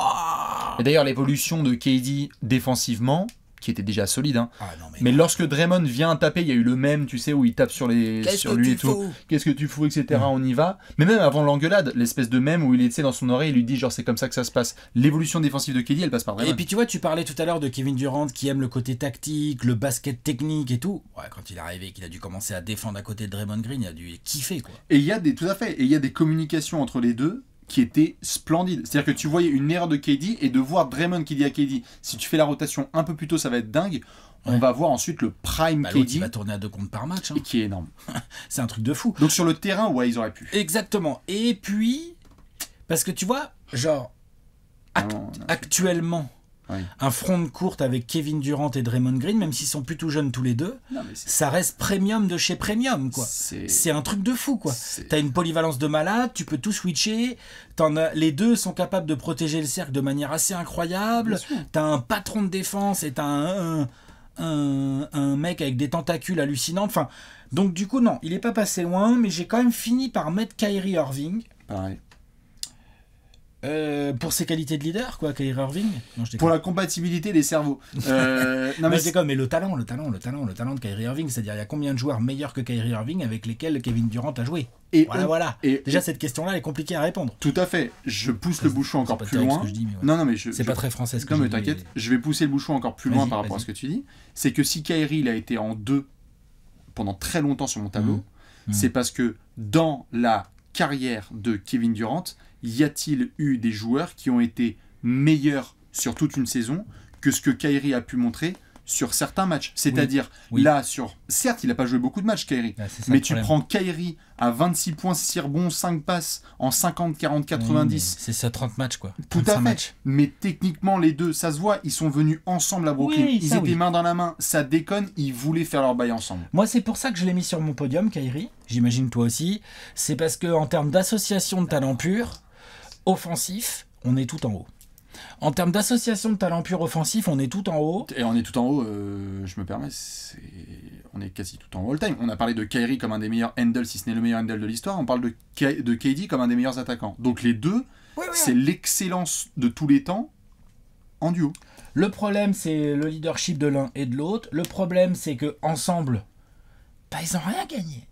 Et d'ailleurs, l'évolution de KD défensivement, qui était déjà solide, hein. Ah, non, mais lorsque Draymond vient taper, il y a eu le même, tu sais, où il tape sur, sur lui et tout. Qu'est-ce que tu fous, etc. Ouais. On y va. Mais même avant l'engueulade, l'espèce de mème où il est dans son oreille, il lui dit genre c'est comme ça que ça se passe. L'évolution défensive de Kelly, elle passe par Draymond. Et puis tu vois, tu parlais tout à l'heure de Kevin Durant qui aime le côté tactique, le basket technique et tout. Ouais, quand il est arrivé, qu'il a dû commencer à défendre à côté de Draymond Green, il a dû kiffer quoi. Et il y a des, tout à fait, et il y a des communications entre les deux qui était splendide. C'est-à-dire que tu voyais une erreur de KD et de voir Draymond qui dit à KD si tu fais la rotation un peu plus tôt, ça va être dingue. On va voir ensuite le prime KD qui va tourner à 2 comptes par match. Hein. Et qui est énorme. C'est un truc de fou. Donc sur le terrain, ouais, ils auraient pu. Exactement. Et puis, parce que tu vois, genre, actuellement, un front courte avec Kevin Durant et Draymond Green, même s'ils sont plutôt jeunes tous les deux, non, ça reste premium de chez premium, quoi. C'est un truc de fou, quoi. T'as une polyvalence de malade, tu peux tout switcher. Les deux sont capables de protéger le cercle de manière assez incroyable. T'as un patron de défense et t'as un mec avec des tentacules hallucinantes. Enfin, donc du coup, non, il n'est pas passé loin, mais j'ai quand même fini par mettre Kyrie Irving. Pareil. Pour ses qualités de leader, quoi, Kyrie Irving. Non, pour la compatibilité des cerveaux. Non, mais c'est comme, mais le talent de Kyrie Irving, c'est-à-dire il y a combien de joueurs meilleurs que Kyrie Irving avec lesquels Kevin Durant a joué. Et voilà, voilà. Et déjà cette question-là, elle est compliquée à répondre. Tout à fait. Je pousse le bouchon encore plus loin. C'est pas très français. Ce que non, mais t'inquiète. Je vais pousser le bouchon encore plus loin par rapport à ce que tu dis. C'est que si Kyrie il a été en 2 pendant très longtemps sur mon tableau, c'est parce que dans la carrière de Kevin Durant, y a-t-il eu des joueurs qui ont été meilleurs sur toute une saison que ce que Kyrie a pu montrer sur certains matchs? C'est-à-dire, là, sur... certes, il n'a pas joué beaucoup de matchs, Kyrie, mais tu prends Kyrie à 26 points, 6 rebonds, 5 passes en 50, 40, 90. C'est ça, 30 matchs, quoi. Tout à fait. Matchs. Mais techniquement, les deux, ça se voit, ils sont venus ensemble à Brooklyn. Oui, ils étaient main dans la main, ça déconne, ils voulaient faire leur bail ensemble. Moi, c'est pour ça que je l'ai mis sur mon podium, Kyrie. J'imagine toi aussi. C'est parce qu'en termes d'association de talent pur... offensif, on est tout en haut. En termes d'association de talent pur offensif, on est tout en haut. Et on est tout en haut, je me permets, on est quasi tout en haut all time. On a parlé de Kyrie comme un des meilleurs handles, si ce n'est le meilleur handle de l'histoire. On parle de KD comme un des meilleurs attaquants. Donc les deux, c'est l'excellence de tous les temps en duo. Le problème, c'est le leadership de l'un et de l'autre. Le problème, c'est que ensemble, bah, ils n'ont rien gagné.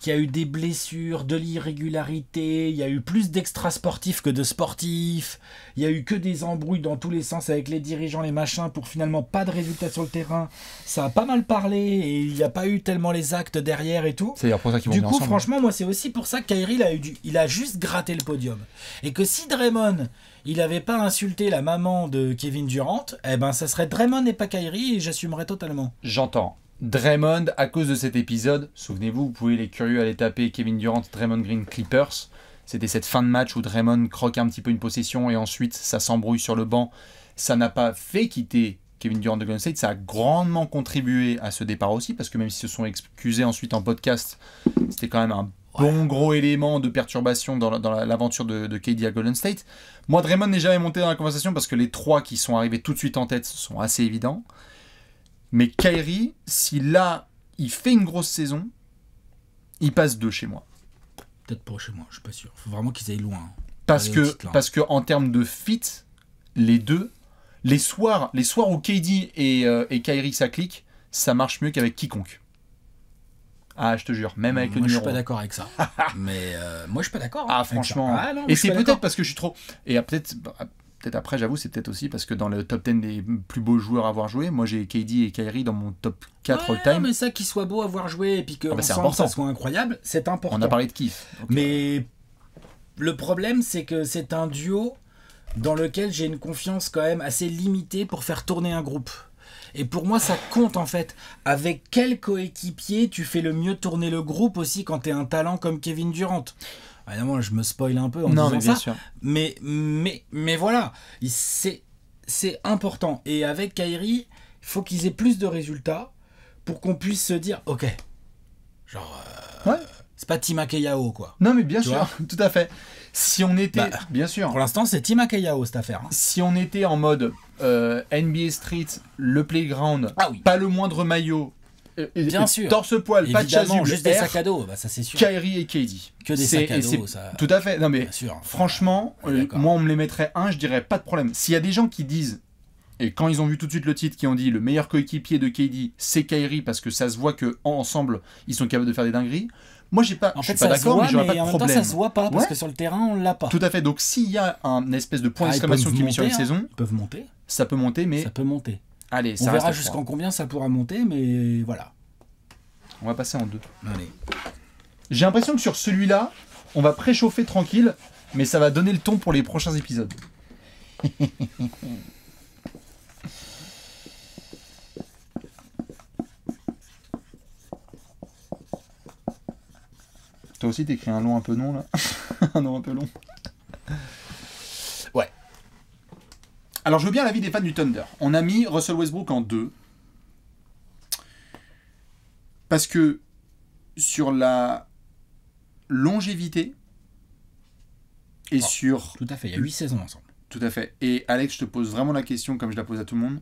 qu'il y a eu des blessures, de l'irrégularité, il y a eu plus d'extrasportifs que de sportifs, il y a eu que des embrouilles dans tous les sens avec les dirigeants, les machins, pour finalement pas de résultats sur le terrain. Ça a pas mal parlé et il n'y a pas eu tellement les actes derrière et tout. C'est d'ailleurs pour ça qu'ils vont ensemble. Du coup, franchement, moi, c'est aussi pour ça que Kyrie, il a juste gratté le podium. Et que si Draymond, il n'avait pas insulté la maman de Kevin Durant, eh ben, ça serait Draymond et pas Kyrie et j'assumerais totalement. J'entends. Draymond, à cause de cet épisode, souvenez-vous, vous pouvez les curieux aller taper Kevin Durant, Draymond Green, Clippers. C'était cette fin de match où Draymond croque un petit peu une possession et ensuite ça s'embrouille sur le banc. Ça n'a pas fait quitter Kevin Durant de Golden State, ça a grandement contribué à ce départ aussi, parce que même s'ils se sont excusés ensuite en podcast, c'était quand même un bon gros élément de perturbation dans l'aventure de KD à Golden State. Moi, Draymond n'est jamais monté dans la conversation parce que les trois qui sont arrivés tout de suite en tête sont assez évidents. Mais Kyrie, si là, il fait une grosse saison, il passe 2 chez moi. Peut-être pas chez moi, je suis pas sûr. Faut vraiment qu'ils aillent loin. Parce que en termes de fit, les deux, les soirs où KD et Kyrie ça clique, ça marche mieux qu'avec quiconque. Ah, je te jure, même avec le numéro. Moi, je suis pas d'accord avec ça. Mais moi, je suis pas d'accord. Ah, franchement. Ah, non, et c'est peut-être parce que je suis trop. Et peut-être. Peut-être après, j'avoue, c'est peut-être aussi parce que dans le top 10 des plus beaux joueurs à avoir joué, moi j'ai KD et Kyrie dans mon top 4 all-time. Non, mais ça, qu'il soit beau à avoir joué et puis que ça soit incroyable, c'est important. On a parlé de kiff. Mais le problème, c'est que c'est un duo dans lequel j'ai une confiance quand même assez limitée pour faire tourner un groupe. Et pour moi, ça compte en fait. Avec quel coéquipier tu fais le mieux tourner le groupe aussi quand t'es un talent comme Kevin Durant ? Évidemment, je me spoil un peu en disant ça, mais voilà, c'est important. Et avec Kyrie, il faut qu'ils aient plus de résultats pour qu'on puisse se dire, ok, genre, c'est pas Tim Akeyao, quoi. Non, mais bien sûr, tout à fait. Si on était, bien sûr. Pour l'instant, c'est Tim Akeyao, cette affaire. Hein. Si on était en mode NBA Street, le playground, pas le moindre maillot, bien sûr, torse-poil, pas de chasuble, juste des sacs à dos, bah ça c'est sûr. Kyrie et KD. Que des sacs à dos, ça. Tout à fait. Non mais franchement, moi on me les mettrait je dirais pas de problème. S'il y a des gens qui disent, et quand ils ont vu tout de suite le titre, qui ont dit le meilleur coéquipier de KD, c'est Kyrie parce que ça se voit que ensemble ils sont capables de faire des dingueries. Moi j'ai pas, en fait, je suis pas d'accord, mais j'aurais pas de problème. En même temps, ça se voit pas parce que sur le terrain on l'a pas. Tout à fait. Donc s'il y a un espèce de point d'exclamation qui met sur la saison, ils peuvent monter. Ça peut monter, mais ça peut monter. Allez, on verra jusqu'en combien ça pourra monter, mais voilà. On va passer en 2. J'ai l'impression que sur celui-là, on va préchauffer tranquille, mais ça va donner le ton pour les prochains épisodes. Toi aussi, t'écris un long un peu non, là. Un nom un peu long. Alors, je veux bien l'avis des fans du Thunder. On a mis Russell Westbrook en 2. Parce que sur la longévité et sur... Tout à fait, il y a 8 saisons ensemble. Tout à fait. Et Alex, je te pose vraiment la question, comme je la pose à tout le monde.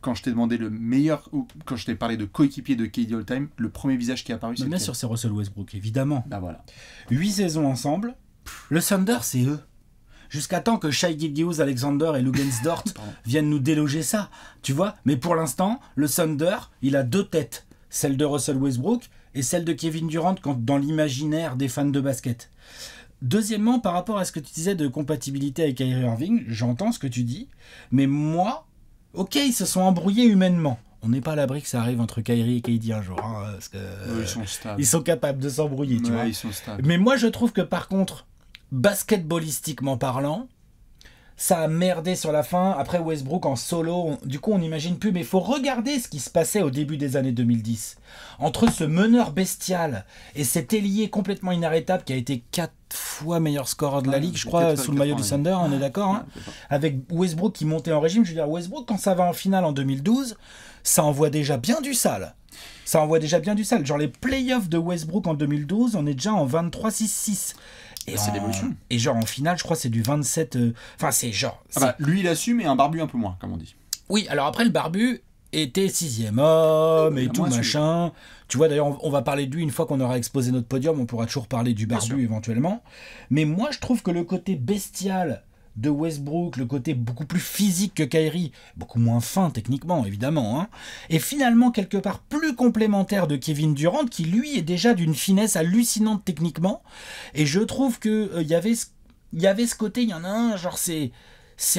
Quand je t'ai demandé le meilleur, ou quand je t'ai parlé de coéquipier de KD All-Time, le premier visage qui est apparu, c'est... Bien sûr, c'est Russell Westbrook, évidemment. Bah voilà. 8 saisons ensemble. Le Thunder, c'est eux. Jusqu'à temps que Shai Gilgeous-Alexander et Lugansdort viennent nous déloger ça, tu vois. Mais pour l'instant, le Thunder, il a 2 têtes. Celle de Russell Westbrook et celle de Kevin Durant dans l'imaginaire des fans de basket. Deuxièmement, par rapport à ce que tu disais de compatibilité avec Kyrie Irving, j'entends ce que tu dis. Mais moi, ok, ils se sont embrouillés humainement. On n'est pas à l'abri que ça arrive entre Kyrie et KD un jour. Hein, parce que, ils sont capables de s'embrouiller, tu vois. Ils sont stables. Mais moi, je trouve que par contre... basketballistiquement parlant, ça a merdé sur la fin. Après Westbrook en solo, du coup on n'imagine plus, mais il faut regarder ce qui se passait au début des années 2010. Entre ce meneur bestial et cet ailier complètement inarrêtable qui a été 4 fois meilleur scoreur de la Ligue, je crois, sous le maillot du Thunder, on est d'accord, hein, avec Westbrook qui montait en régime. Je veux dire, Westbrook, quand ça va en finale en 2012, ça envoie déjà bien du sale. Ça envoie déjà bien du sale. Genre les playoffs de Westbrook en 2012, on est déjà en 23-6-6. Et c'est l'évolution. Et genre en finale, je crois c'est du 27. Enfin, c'est genre. Lui il assume et un barbu un peu moins, comme on dit. Oui, alors après le barbu était 6e homme et tout machin. Assume. Tu vois, d'ailleurs, on va parler de lui une fois qu'on aura exposé notre podium. On pourra toujours parler du barbu éventuellement. Mais moi, je trouve que le côté bestial de Westbrook, le côté beaucoup plus physique que Kyrie, beaucoup moins fin techniquement évidemment, hein, et finalement quelque part plus complémentaire de Kevin Durant qui lui est déjà d'une finesse hallucinante techniquement, et je trouve que il y avait ce côté, il y en a un, genre c'est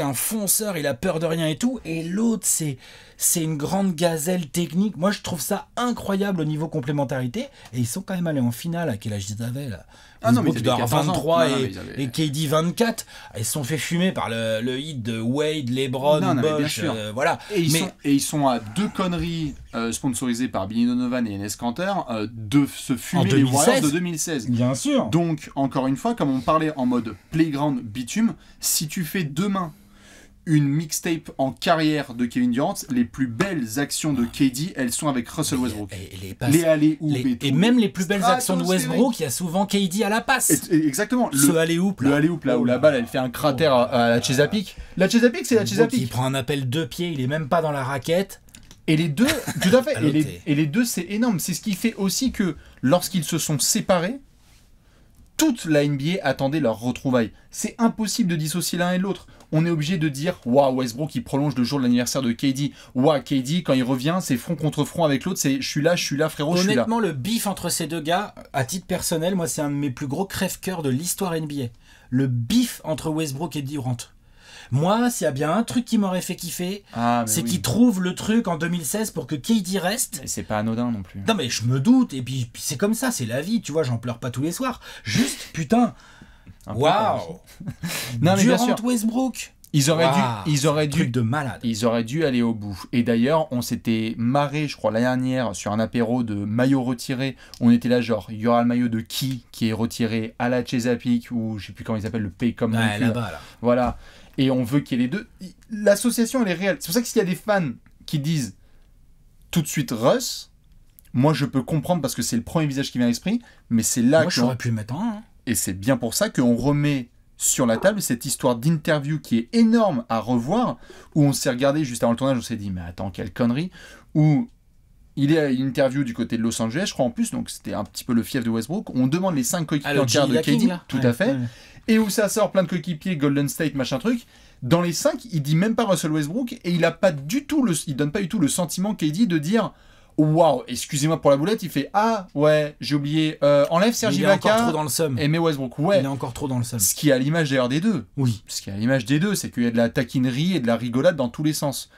un fonceur, il a peur de rien et tout, et l'autre c'est une grande gazelle technique. Moi je trouve ça incroyable au niveau complémentarité, et ils sont quand même allés en finale. À quel âge ils avaient là? Ah non, mais ils avaient 23 ans. Et KD 24, ils se sont fait fumer par le hit de Wade, LeBron, Bosch, voilà. Et ils sont à deux conneries sponsorisées par Billy Donovan et Enes Kanter de se fumer les Warriors de 2016. Bien sûr. Donc encore une fois, comme on parlait en mode playground bitume, si tu fais demain une mixtape en carrière de Kevin Durant, les plus belles actions de KD, elles sont avec Russell Westbrook. Les alley-oop et même les plus belles actions de Westbrook, il y a souvent KD à la passe. Exactement. Le alley-oop là où la balle elle fait un cratère à la Chesapeake. La Chesapeake, c'est la Chesapeake. Il prend un appel deux pieds, il est même pas dans la raquette. Et les deux, tout à fait. et les deux, c'est énorme. C'est ce qui fait aussi que lorsqu'ils se sont séparés, toute la NBA attendait leur retrouvaille. C'est impossible de dissocier l'un et l'autre. On est obligé de dire « Waouh, Westbrook, il prolonge le jour de l'anniversaire de KD. Waouh, KD, quand il revient, c'est front contre front avec l'autre. C'est je suis là, frérot, je suis là. » Honnêtement, le bif entre ces deux gars, à titre personnel, moi, c'est un de mes plus gros crève-cœurs de l'histoire NBA. Le bif entre Westbrook et Durant. Moi, s'il y a bien un truc qui m'aurait fait kiffer, c'est qu'ils trouvent le truc en 2016 pour que KD reste. C'est pas anodin non plus. Non mais je me doute, et puis c'est comme ça, c'est la vie, tu vois, j'en pleure pas tous les soirs. Juste, putain, waouh. Non mais bien sûr. Durant, Westbrook. Ils auraient dû aller au bout. Et d'ailleurs, on s'était marré, je crois, l'année dernière, sur un apéro de maillots retirés. On était là, genre, il y aura le maillot de qui est retiré à la Chesapeake, ou je sais plus comment ils appellent, le pays comme ouais, là-bas, là. Voilà. Et on veut qu'il y ait les deux. L'association, elle est réelle. C'est pour ça que s'il y a des fans qui disent tout de suite Russ, moi je peux comprendre parce que c'est le premier visage qui vient à l'esprit, mais c'est là que j'aurais pu mettre un. Hein. Et c'est bien pour ça qu'on remet sur la table cette histoire d'interview qui est énorme à revoir, où on s'est regardé juste avant le tournage, on s'est dit mais attends, quelle connerie, où il est à une interview du côté de Los Angeles, je crois en plus, donc c'était un petit peu le fief de Westbrook, on demande les 5 coéquipiers en carrière de KD, tout à fait, et où ça sort plein de coéquipiers, Golden State, machin truc, dans les 5, il dit même pas Russell Westbrook, et il a pas du tout il donne pas du tout le sentiment KD de dire waouh, excusez-moi pour la boulette, il fait ah ouais, j'ai oublié, enlève Serge Ibaka et met Westbrook. Ouais, il est encore trop dans le seum. Ce qui est à l'image d'ailleurs des deux. Oui. Ce qui est à l'image des deux, c'est qu'il y a de la taquinerie et de la rigolade dans tous les sens.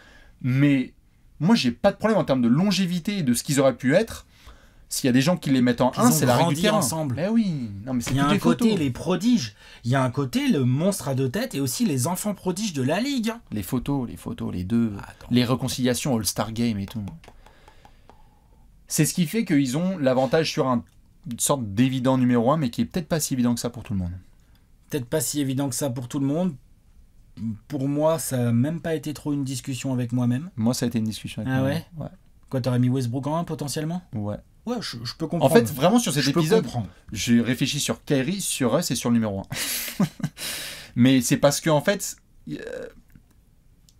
Mais moi, j'ai pas de problème en termes de longévité et de ce qu'ils auraient pu être. S'il y a des gens qui les mettent en un, c'est la règle du terrain. Ensemble. Eh oui. Non, mais c'est il y a un côté les prodiges, il y a un côté le monstre à deux têtes et aussi les enfants prodiges de la ligue. Les photos, les deux, les réconciliations All-Star Game et tout. C'est ce qui fait qu'ils ont l'avantage sur une sorte d'évident numéro 1, mais qui est peut-être pas si évident que ça pour tout le monde. Peut-être pas si évident que ça pour tout le monde. Pour moi, ça n'a même pas été trop une discussion avec moi-même. Moi, ça a été une discussion avec moi-même. Ah ouais ? Ouais. Quoi, t'aurais mis Westbrook en 1 potentiellement ? Ouais. Ouais, je peux comprendre. En fait, vraiment, sur cet épisode, j'ai réfléchi sur Kyrie, sur Russ et sur le numéro 1. Mais c'est parce que, en fait...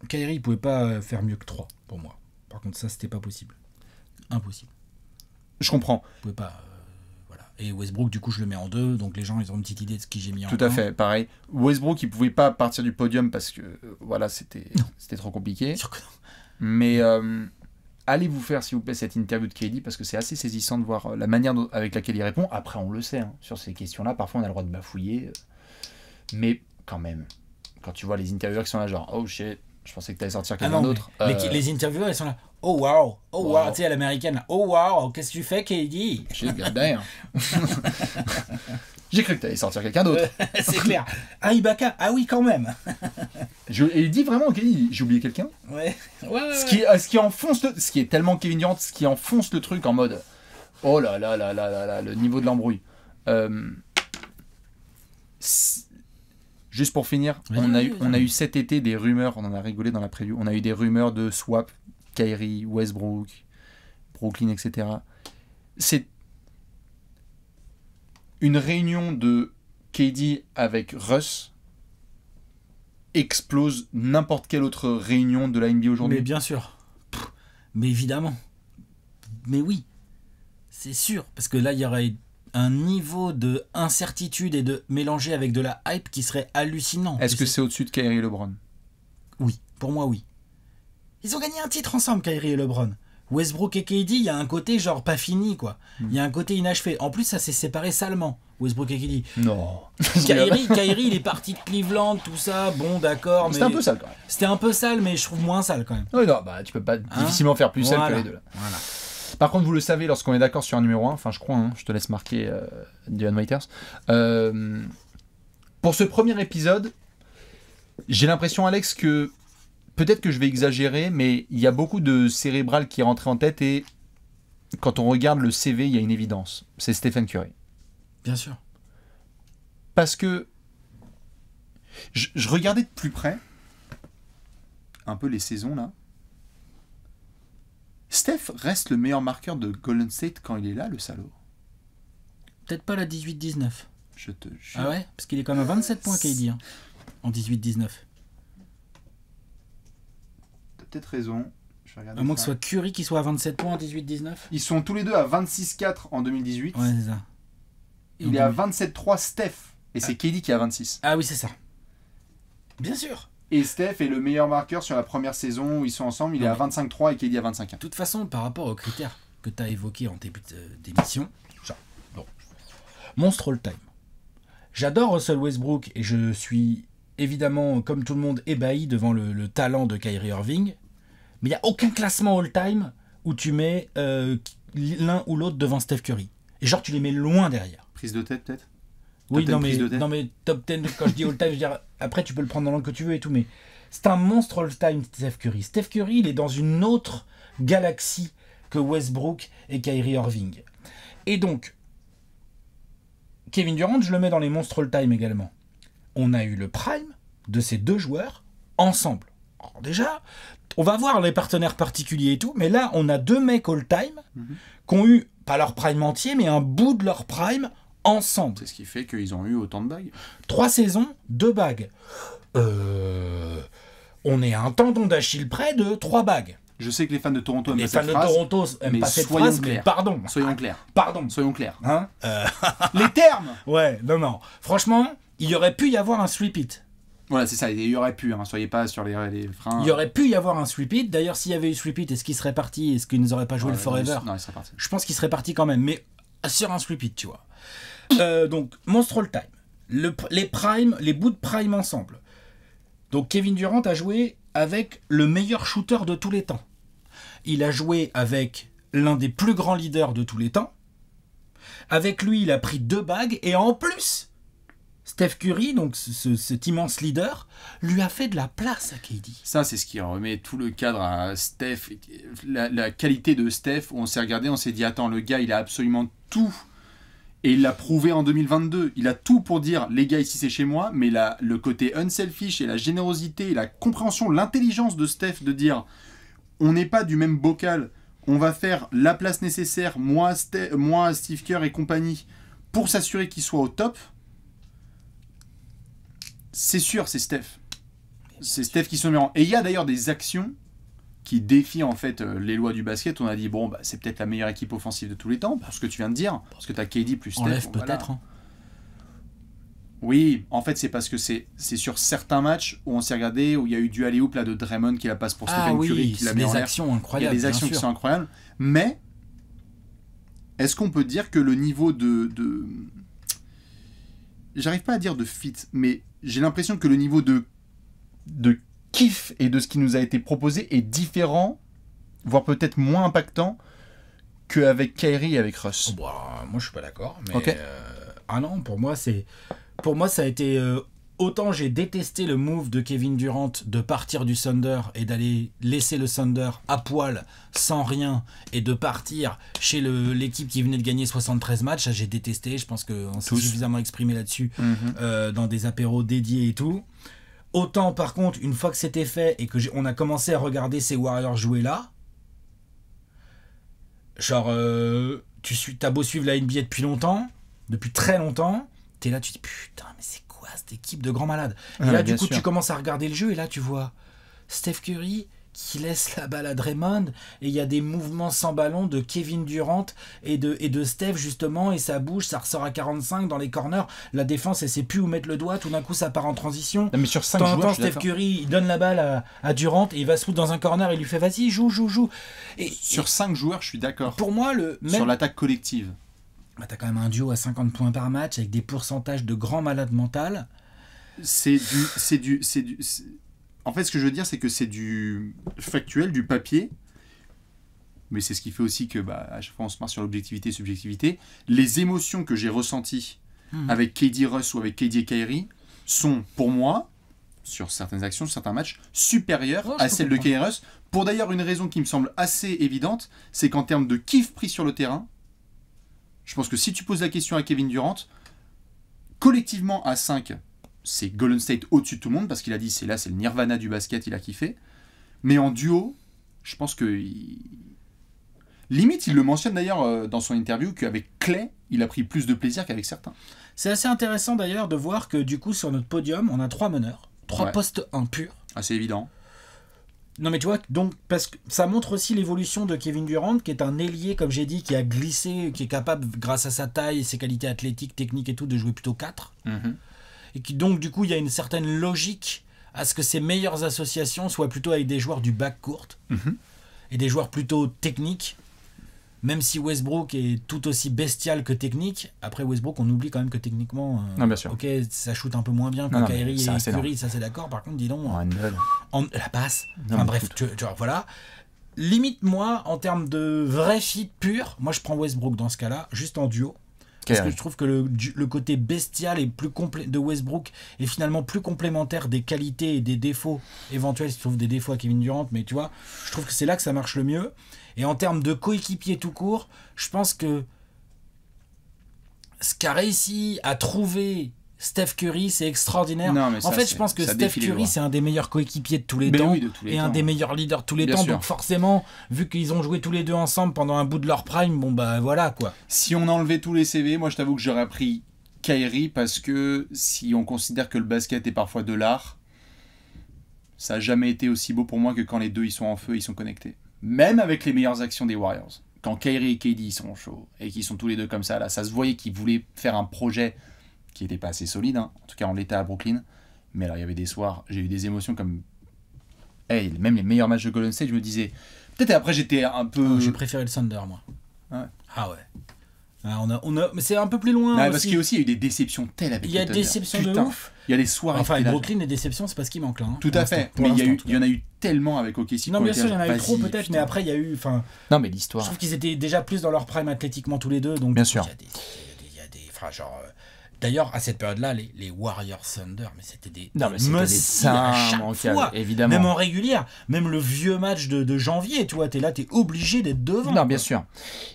Kyrie, il pouvait pas faire mieux que 3, pour moi. Par contre, ça, c'était pas possible. Impossible. Je comprends. Vous pouvez pas, voilà. Et Westbrook, du coup, je le mets en 2, donc les gens, ils ont une petite idée de ce que j'ai mis en 2. Tout à fait, pareil. Westbrook, il pouvait pas partir du podium parce que, voilà, c'était trop compliqué. Mais allez vous faire, s'il vous plaît, cette interview de KD parce que c'est assez saisissant de voir la manière avec laquelle il répond. Après, on le sait, hein, sur ces questions-là, parfois, on a le droit de bafouiller. Mais quand même, quand tu vois les intervieweurs qui sont là, genre, oh shit, je pensais que t'allais sortir quelqu'un d'autre. Les intervieweurs, ils sont là. Oh wow, oh wow, tu sais, à l'américaine. Oh wow, qu'est-ce que tu fais, KD? J'ai regardé. J'ai cru que t'allais sortir quelqu'un d'autre. C'est clair. Ah, Ibaka, ah oui, quand même. Et il dit vraiment, KD, j'ai oublié quelqu'un. Ouais. Ouais. Ce qui est tellement Kevin Durant, ce qui enfonce le truc en mode oh là là là là là là, le niveau de l'embrouille. Juste pour finir, on a eu cet été des rumeurs, on en a rigolé dans la preview, on a eu des rumeurs de swap, Kyrie, Westbrook, Brooklyn, etc. C'est une réunion de KD avec Russ explose n'importe quelle autre réunion de la NBA aujourd'hui. Mais bien sûr. Mais évidemment. Mais oui. C'est sûr. Parce que là, il y aurait un niveau de incertitude et de mélanger avec de la hype qui serait hallucinant. Est-ce que c'est au-dessus de Kyrie et LeBron? Oui, pour moi oui. Ils ont gagné un titre ensemble, Kyrie et LeBron. Westbrook et KD, il y a un côté genre pas fini quoi. Il y a un côté inachevé. En plus ça s'est séparé salement, Westbrook et KD. Non. Kyrie il est parti de Cleveland, tout ça, bon d'accord. C'était un peu sale quand même. C'était un peu sale mais je trouve moins sale quand même. Oui non, bah tu peux pas difficilement faire plus sale que les deux là. Voilà. Par contre, vous le savez, lorsqu'on est d'accord sur un numéro 1, enfin je crois, hein, je te laisse marquer John Waiters. Pour ce premier épisode, j'ai l'impression, Alex, que peut-être que je vais exagérer, mais il y a beaucoup de cérébral qui est rentré en tête et quand on regarde le CV, il y a une évidence. C'est Stephen Curry. Bien sûr. Parce que je regardais de plus près un peu les saisons là. Steph reste le meilleur marqueur de Golden State quand il est là, le salaud. Peut-être pas la 18-19. Je te jure. Ah ouais? Parce qu'il est quand même à 27 points, KD, hein, en 18-19. T'as peut-être raison. Je vais regarder. À moins que ce soit Curry qui soit à 27 points en 18-19. Ils sont tous les deux à 26-4 en 2018. Ouais, c'est ça. Il est à 27-3, Steph. Et c'est KD qui est à 26. Ah oui, c'est ça. Bien sûr. Et Steph est le meilleur marqueur sur la première saison où ils sont ensemble. Il est à 25-3 et KD à 25-1. De toute façon, par rapport aux critères que tu as évoqués en début d'émission, monstre all-time. J'adore Russell Westbrook et je suis évidemment, comme tout le monde, ébahi devant le talent de Kyrie Irving. Mais il n'y a aucun classement all-time où tu mets l'un ou l'autre devant Steph Curry. Et genre, tu les mets loin derrière. Prise de tête, peut-être? Oui, non mais top 10, quand je dis all-time, je veux dire, après tu peux le prendre dans l'angle que tu veux et tout, mais c'est un monstre all-time, Steph Curry. Steph Curry, il est dans une autre galaxie que Westbrook et Kyrie Irving. Et donc, Kevin Durant, je le mets dans les monstres all-time également. On a eu le prime de ces deux joueurs ensemble. Alors déjà, on va voir les partenaires particuliers et tout, mais là, on a deux mecs all-time qui ont eu, pas leur prime entier, mais un bout de leur prime ensemble. C'est ce qui fait qu'ils ont eu autant de bagues. 3 saisons, 2 bagues. On est à un tendon d'Achille près de 3 bagues. Je sais que les fans de Toronto aiment pas cette phrase. Les fans de Toronto aiment pas cette phrase, mais pardon. Soyons clairs. Pardon. Soyons clairs. Hein les termes. Ouais, non. Franchement, il y aurait pu y avoir un three-peat. Voilà, c'est ça. Il y aurait pu. Hein, soyez pas sur les freins. Il y aurait pu y avoir un three-peat. D'ailleurs, s'il y avait eu three-peat, est-ce qu'il serait parti? Est-ce qu'il nous aurait pas joué le Forever? Non, il serait parti. Je pense qu'il serait parti quand même, mais sur un three-peat, tu vois. Donc, monstre all-time, les bouts de prime ensemble. Donc, Kevin Durant a joué avec le meilleur shooter de tous les temps. Il a joué avec l'un des plus grands leaders de tous les temps. Avec lui, il a pris 2 bagues. Et en plus, Steph Curry, donc cet immense leader, lui a fait de la place à KD. Ça, c'est ce qui remet tout le cadre à Steph. La qualité de Steph, on s'est regardé, on s'est dit, attends, le gars, il a absolument tout. Et il l'a prouvé en 2022. Il a tout pour dire, les gars, ici c'est chez moi, mais le côté unselfish et la générosité, et la compréhension, l'intelligence de Steph de dire, on n'est pas du même bocal, on va faire la place nécessaire, moi Steve Kerr et compagnie, pour s'assurer qu'il soit au top. C'est sûr, c'est Steph. C'est Steph qui se met en... Et il y a d'ailleurs des actions qui défie en fait les lois du basket. On a dit, bon, bah, c'est peut-être la meilleure équipe offensive de tous les temps, pour ce que tu viens de dire, parce que tu as KD plus Steph. On lève peut-être. Hein. Oui, en fait, c'est parce que c'est sur certains matchs où on s'est regardé, où il y a eu du alley-oop là de Draymond qui la passe pour Stephen Curry, qui la met en l'air. Il y a des actions qui sont incroyables. Mais, est-ce qu'on peut dire que le niveau de... J'arrive pas à dire de fit, mais j'ai l'impression que le niveau de kiff et de ce qui nous a été proposé est différent, voire peut-être moins impactant qu'avec Kyrie et avec Russ. Oh bah, moi je suis pas d'accord, mais okay. Ah non, pour moi ça a été autant j'ai détesté le move de Kevin Durant de partir du Thunder et d'aller laisser le Thunder à poil sans rien et de partir chez l'équipe qui venait de gagner 73 matchs, j'ai détesté, je pense qu'on s'est suffisamment exprimé là-dessus dans des apéros dédiés et tout. Autant, par contre, une fois que c'était fait et qu'on a commencé à regarder ces Warriors jouer là, genre, t'as beau suivre la NBA depuis longtemps, depuis très longtemps, t'es là, tu te dis, putain, mais c'est quoi cette équipe de grands malades? Et là, du coup, tu commences à regarder le jeu et là, tu vois Steph Curry qui laisse la balle à Draymond, et il y a des mouvements sans ballon de Kevin Durant et de Steph justement, et ça bouge, ça ressort à 45 dans les corners, la défense elle sait plus où mettre le doigt, tout d'un coup ça part en transition. Non, mais sur 5 joueurs, temps, Steph Curry il donne la balle à Durant et il va se foutre dans un corner et il lui fait vas-y joue. Et, sur 5 joueurs je suis d'accord. Pour moi le même... sur l'attaque collective. Bah, t'as quand même un duo à 50 points par match avec des pourcentages de grands malades mentales. En fait, ce que je veux dire, c'est que c'est du factuel, du papier, mais c'est ce qui fait aussi que, bah, à chaque fois, on se marre sur l'objectivité et subjectivité. Les émotions que j'ai ressenties avec KD Russ ou avec KD et Kyrie sont, pour moi, sur certaines actions, sur certains matchs, supérieures à celles de KD Russ, pour d'ailleurs une raison qui me semble assez évidente, c'est qu'en termes de kiff pris sur le terrain, je pense que si tu poses la question à Kevin Durant, collectivement à 5... c'est Golden State au-dessus de tout le monde, parce qu'il a dit c'est là, c'est le nirvana du basket, il a kiffé. Mais en duo, je pense que... Limite, il le mentionne d'ailleurs dans son interview qu'avec Klay, il a pris plus de plaisir qu'avec certains. C'est assez intéressant d'ailleurs de voir que du coup, sur notre podium, on a 3 meneurs, 3 postes impurs. Assez évident. Non mais tu vois, donc, parce que ça montre aussi l'évolution de Kevin Durant, qui est un ailier, comme j'ai dit, qui a glissé, qui est capable, grâce à sa taille et ses qualités athlétiques, techniques et tout, de jouer plutôt 4. Et qui, donc, du coup, il y a une certaine logique à ce que ces meilleures associations soient plutôt avec des joueurs du bac court et des joueurs plutôt techniques, même si Westbrook est tout aussi bestial que technique. Après, Westbrook, on oublie quand même que techniquement, ok, ça shoot un peu moins bien que Kyrie et Curry, ça c'est d'accord. Par contre, dis donc, la passe, enfin bref, tu vois, voilà. Limite, moi, en termes de vrai fit pur, moi je prends Westbrook dans ce cas-là, juste en duo. Parce que je trouve que le côté bestial et plus complet de Westbrook est finalement plus complémentaire des qualités et des défauts éventuels, si tu trouves des défauts à Kevin Durant, mais tu vois, je trouve que c'est là que ça marche le mieux. Et en termes de coéquipier tout court, je pense que ce qu'a réussi à trouver Steph Curry, c'est extraordinaire. Non, ça, en fait, je pense que Steph Curry, c'est un des meilleurs coéquipiers de tous les temps, un des meilleurs leaders de tous les temps. Donc forcément, vu qu'ils ont joué tous les deux ensemble pendant un bout de leur prime, bon bah voilà quoi. Si on enlevait tous les CV, moi je t'avoue que j'aurais pris Kyrie, parce que si on considère que le basket est parfois de l'art, ça n'a jamais été aussi beau pour moi que quand les deux ils sont en feu, ils sont connectés. Même avec les meilleures actions des Warriors. Quand Kyrie et KD sont chauds et qu'ils sont tous les deux comme ça, là, ça se voyait qu'ils voulaient faire un projet qui n'était pas assez solide, hein. En tout cas en l'état à Brooklyn. Mais alors il y avait des soirs, j'ai eu des émotions comme... Hey, même les meilleurs matchs de Golden State, je me disais... Peut-être après j'étais un peu... Oh, j'ai préféré le Thunder, moi. Mais c'est un peu plus loin aussi. Parce qu'il y a aussi eu des déceptions telles avec les Thunder. Il y a des déceptions de ouf. Il y a les soirées... Enfin, Brooklyn, les déceptions, c'est parce qu'il manque là. Tout à fait. Mais il y en a eu tellement avec OKC. Non, bien sûr, il y en a eu trop peut-être, mais après il y a eu... Non, mais l'histoire... Je trouve qu'ils étaient déjà plus dans leur prime athlétiquement tous les deux. Bien sûr. Il y a des... D'ailleurs, à cette période-là, les Warriors Thunder, mais c'était des must-see à chaque fois, évidemment. Même en régulière, même le vieux match de janvier, tu vois, t'es là, t'es obligé d'être devant. Non, bien sûr.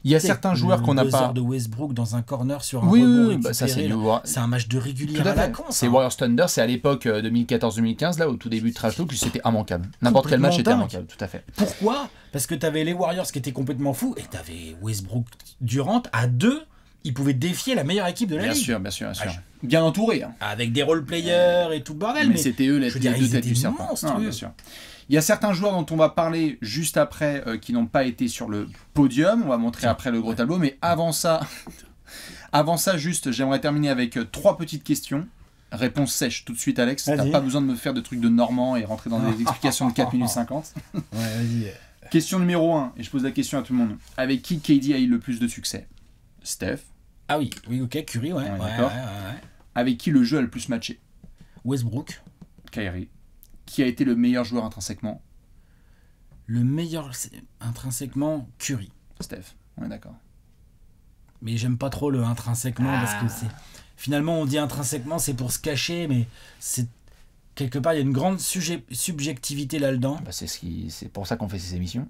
Il y a certains joueurs qu'on n'a pas. Heures de Westbrook dans un corner sur un rebond. Oui, bah, ça c'est un match de régulière à la con. C'est Warriors Thunder, c'est à l'époque 2014-2015, là, au tout début de Trash Talk, c'était immanquable. N'importe quel match était immanquable, tout à fait. Pourquoi? Parce que t'avais les Warriors qui étaient complètement fous et t'avais Westbrook Durant à 2. Il pouvait défier la meilleure équipe de la ligue. Bien sûr. Bien entouré. Hein. Avec des role-players et tout le bordel. Mais c'était eux les deux têtes du serpent. Bien sûr. Il y a certains joueurs dont on va parler juste après qui n'ont pas été sur le podium. On va montrer après le gros tableau. Mais avant ça, juste, j'aimerais terminer avec 3 petites questions. Réponse sèche tout de suite, Alex. T'as pas besoin de me faire de trucs de normand et rentrer dans des explications de 4 minutes 50. Question numéro 1, et je pose la question à tout le monde. Avec qui KD a eu le plus de succès? Steph. Ah oui, oui, ok, Curry, ouais. Avec qui le jeu a le plus matché? Westbrook. Kyrie. Qui a été le meilleur joueur intrinsèquement? Le meilleur intrinsèquement, Curry. Steph, on est d'accord. Mais j'aime pas trop le intrinsèquement, parce que c'est... Finalement, on dit intrinsèquement, c'est pour se cacher, mais c'est... Quelque part, il y a une grande subjectivité là-dedans. Bah, c'est pour ça qu'on fait ces émissions.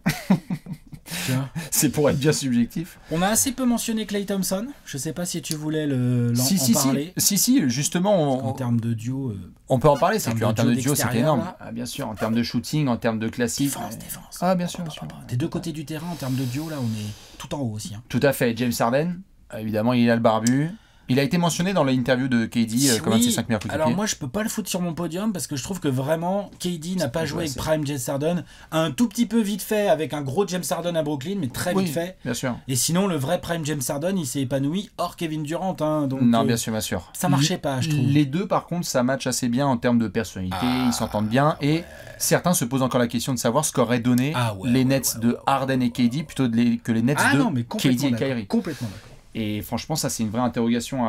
C'est pour être bien subjectif. On a assez peu mentionné Klay Thompson. Je ne sais pas si tu voulais en parler. Si, justement. En termes de duo. On peut en parler, c'est qu'en termes de duo, c'est énorme. Bien sûr, en termes de shooting, en termes de classique. Défense. Bien sûr. Des deux côtés du terrain, en termes de duo, là, on est tout en haut aussi. Hein. Tout à fait. James Harden, évidemment, il a le barbu. Il a été mentionné dans l'interview de KD comme un de ses 5 meilleurs coéquipiers. Alors moi je peux pas le foutre sur mon podium parce que je trouve que vraiment KD n'a pas joué avec Prime James Harden, un tout petit peu vite fait avec un gros James Harden à Brooklyn, mais très vite fait. Bien sûr. Et sinon le vrai Prime James Harden il s'est épanoui hors Kevin Durant, hein, donc non bien sûr bien sûr. Ça marchait pas je trouve. Les deux par contre ça match assez bien en termes de personnalité, ils s'entendent bien et certains se posent encore la question de savoir ce qu'auraient donné les Nets de Harden et KD plutôt que les Nets de KD et Kyrie. Complètement d'accord. Et franchement, ça, c'est une vraie interrogation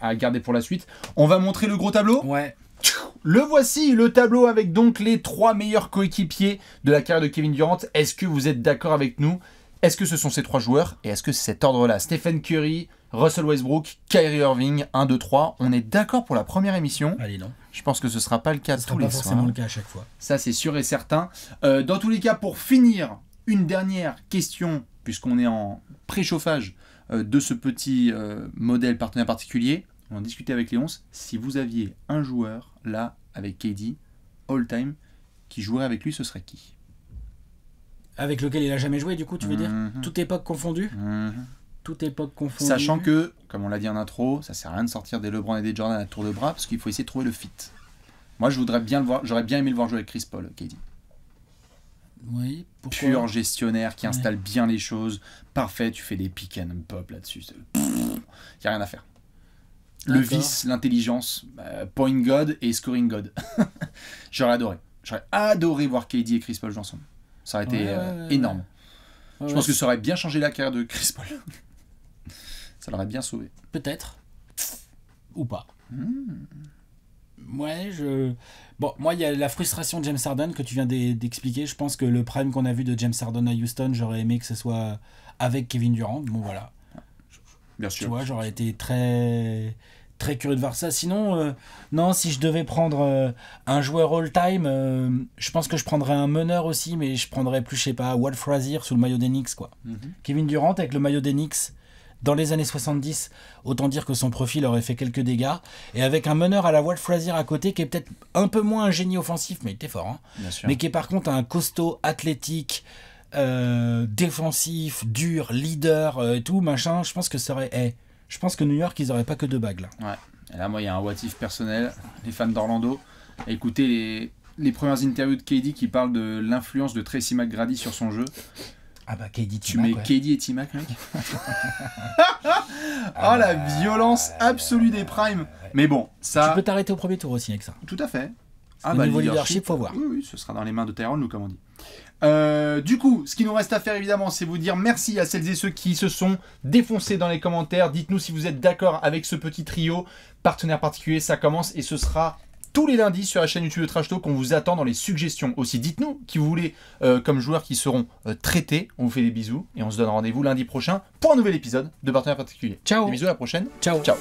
à garder pour la suite. On va montrer le gros tableau. Ouais. Le voici, le tableau avec donc les 3 meilleurs coéquipiers de la carrière de Kevin Durant. Est-ce que vous êtes d'accord avec nous? Est-ce que ce sont ces 3 joueurs? Et est-ce que c'est cet ordre-là? Stephen Curry, Russell Westbrook, Kyrie Irving, 1, 2, 3. On est d'accord pour la première émission. Allez, non. Je pense que ce ne sera pas le cas tous les soirs. Ce ne sera pas forcément le cas à chaque fois. Ça, c'est sûr et certain. Dans tous les cas, pour finir, une dernière question, puisqu'on est en préchauffage de ce petit modèle partenaire particulier. On en discutait avec Léonce. Si vous aviez un joueur, là, avec KD, all-time, qui jouerait avec lui, ce serait qui? Avec lequel il n'a jamais joué, du coup, tu veux dire? Toute époque confondue? Toute époque confondue. Sachant que, comme on l'a dit en intro, ça ne sert à rien de sortir des LeBron et des Jordan à tour de bras, parce qu'il faut essayer de trouver le fit. Moi, je voudrais bien le voir, j'aurais bien aimé le voir jouer avec Chris Paul, KD. Oui, pur gestionnaire qui installe bien les choses, parfait, tu fais des pick and pop là-dessus, il n'y a rien à faire. Le vice, l'intelligence, point god et scoring god. j'aurais adoré voir KD et Chris Paul jouer ensemble, ça aurait été énorme. Ouais, je pense que ça aurait bien changé la carrière de Chris Paul. Ça l'aurait bien sauvé, peut-être ou pas. Ouais, bon, moi, il y a la frustration de James Harden que tu viens d'expliquer. Je pense que le prime qu'on a vu de James Harden à Houston, j'aurais aimé que ce soit avec Kevin Durant. Bon, voilà. Bien sûr. Tu vois, j'aurais été très, très curieux de voir ça. Sinon, non, si je devais prendre un joueur all-time, je pense que je prendrais un meneur aussi, mais je prendrais plus, je sais pas, Walt Frazier sous le maillot d'Enix, quoi. Kevin Durant avec le maillot d'Enix. Dans les années 70, autant dire que son profil aurait fait quelques dégâts. Et avec un meneur à la Walt Frazier à côté, qui est peut-être un peu moins un génie offensif, mais il était fort, hein. Bien sûr. Mais qui est par contre un costaud, athlétique, défensif, dur, leader, et tout, machin. Je pense que ça aurait... je pense que New York, ils n'auraient pas que 2 bagues, là. Ouais. Et là, moi, il y a un what-if personnel, les fans d'Orlando. Écoutez les premières interviews de KD qui parlent de l'influence de Tracy McGrady sur son jeu. Ah bah KD, tu mets KD et Timac, mec. La violence absolue des primes. Mais bon, ça... Tu peux t'arrêter au premier tour aussi avec ça. Tout à fait. Le niveau leadership, faut voir. Oui, ce sera dans les mains de Tyrone, nous, comme on dit. Du coup, ce qu'il nous reste à faire, évidemment, c'est vous dire merci à celles et ceux qui se sont défoncés dans les commentaires. Dites-nous si vous êtes d'accord avec ce petit trio. Partenaire particulier, ça commence et ce sera... tous les lundis sur la chaîne YouTube de Trash Talk, qu'on vous attend dans les suggestions. Aussi, dites-nous qui vous voulez comme joueurs qui seront traités. On vous fait des bisous et on se donne rendez-vous lundi prochain pour un nouvel épisode de Partenaire particulier. Ciao. Des bisous à la prochaine. Ciao. Ciao.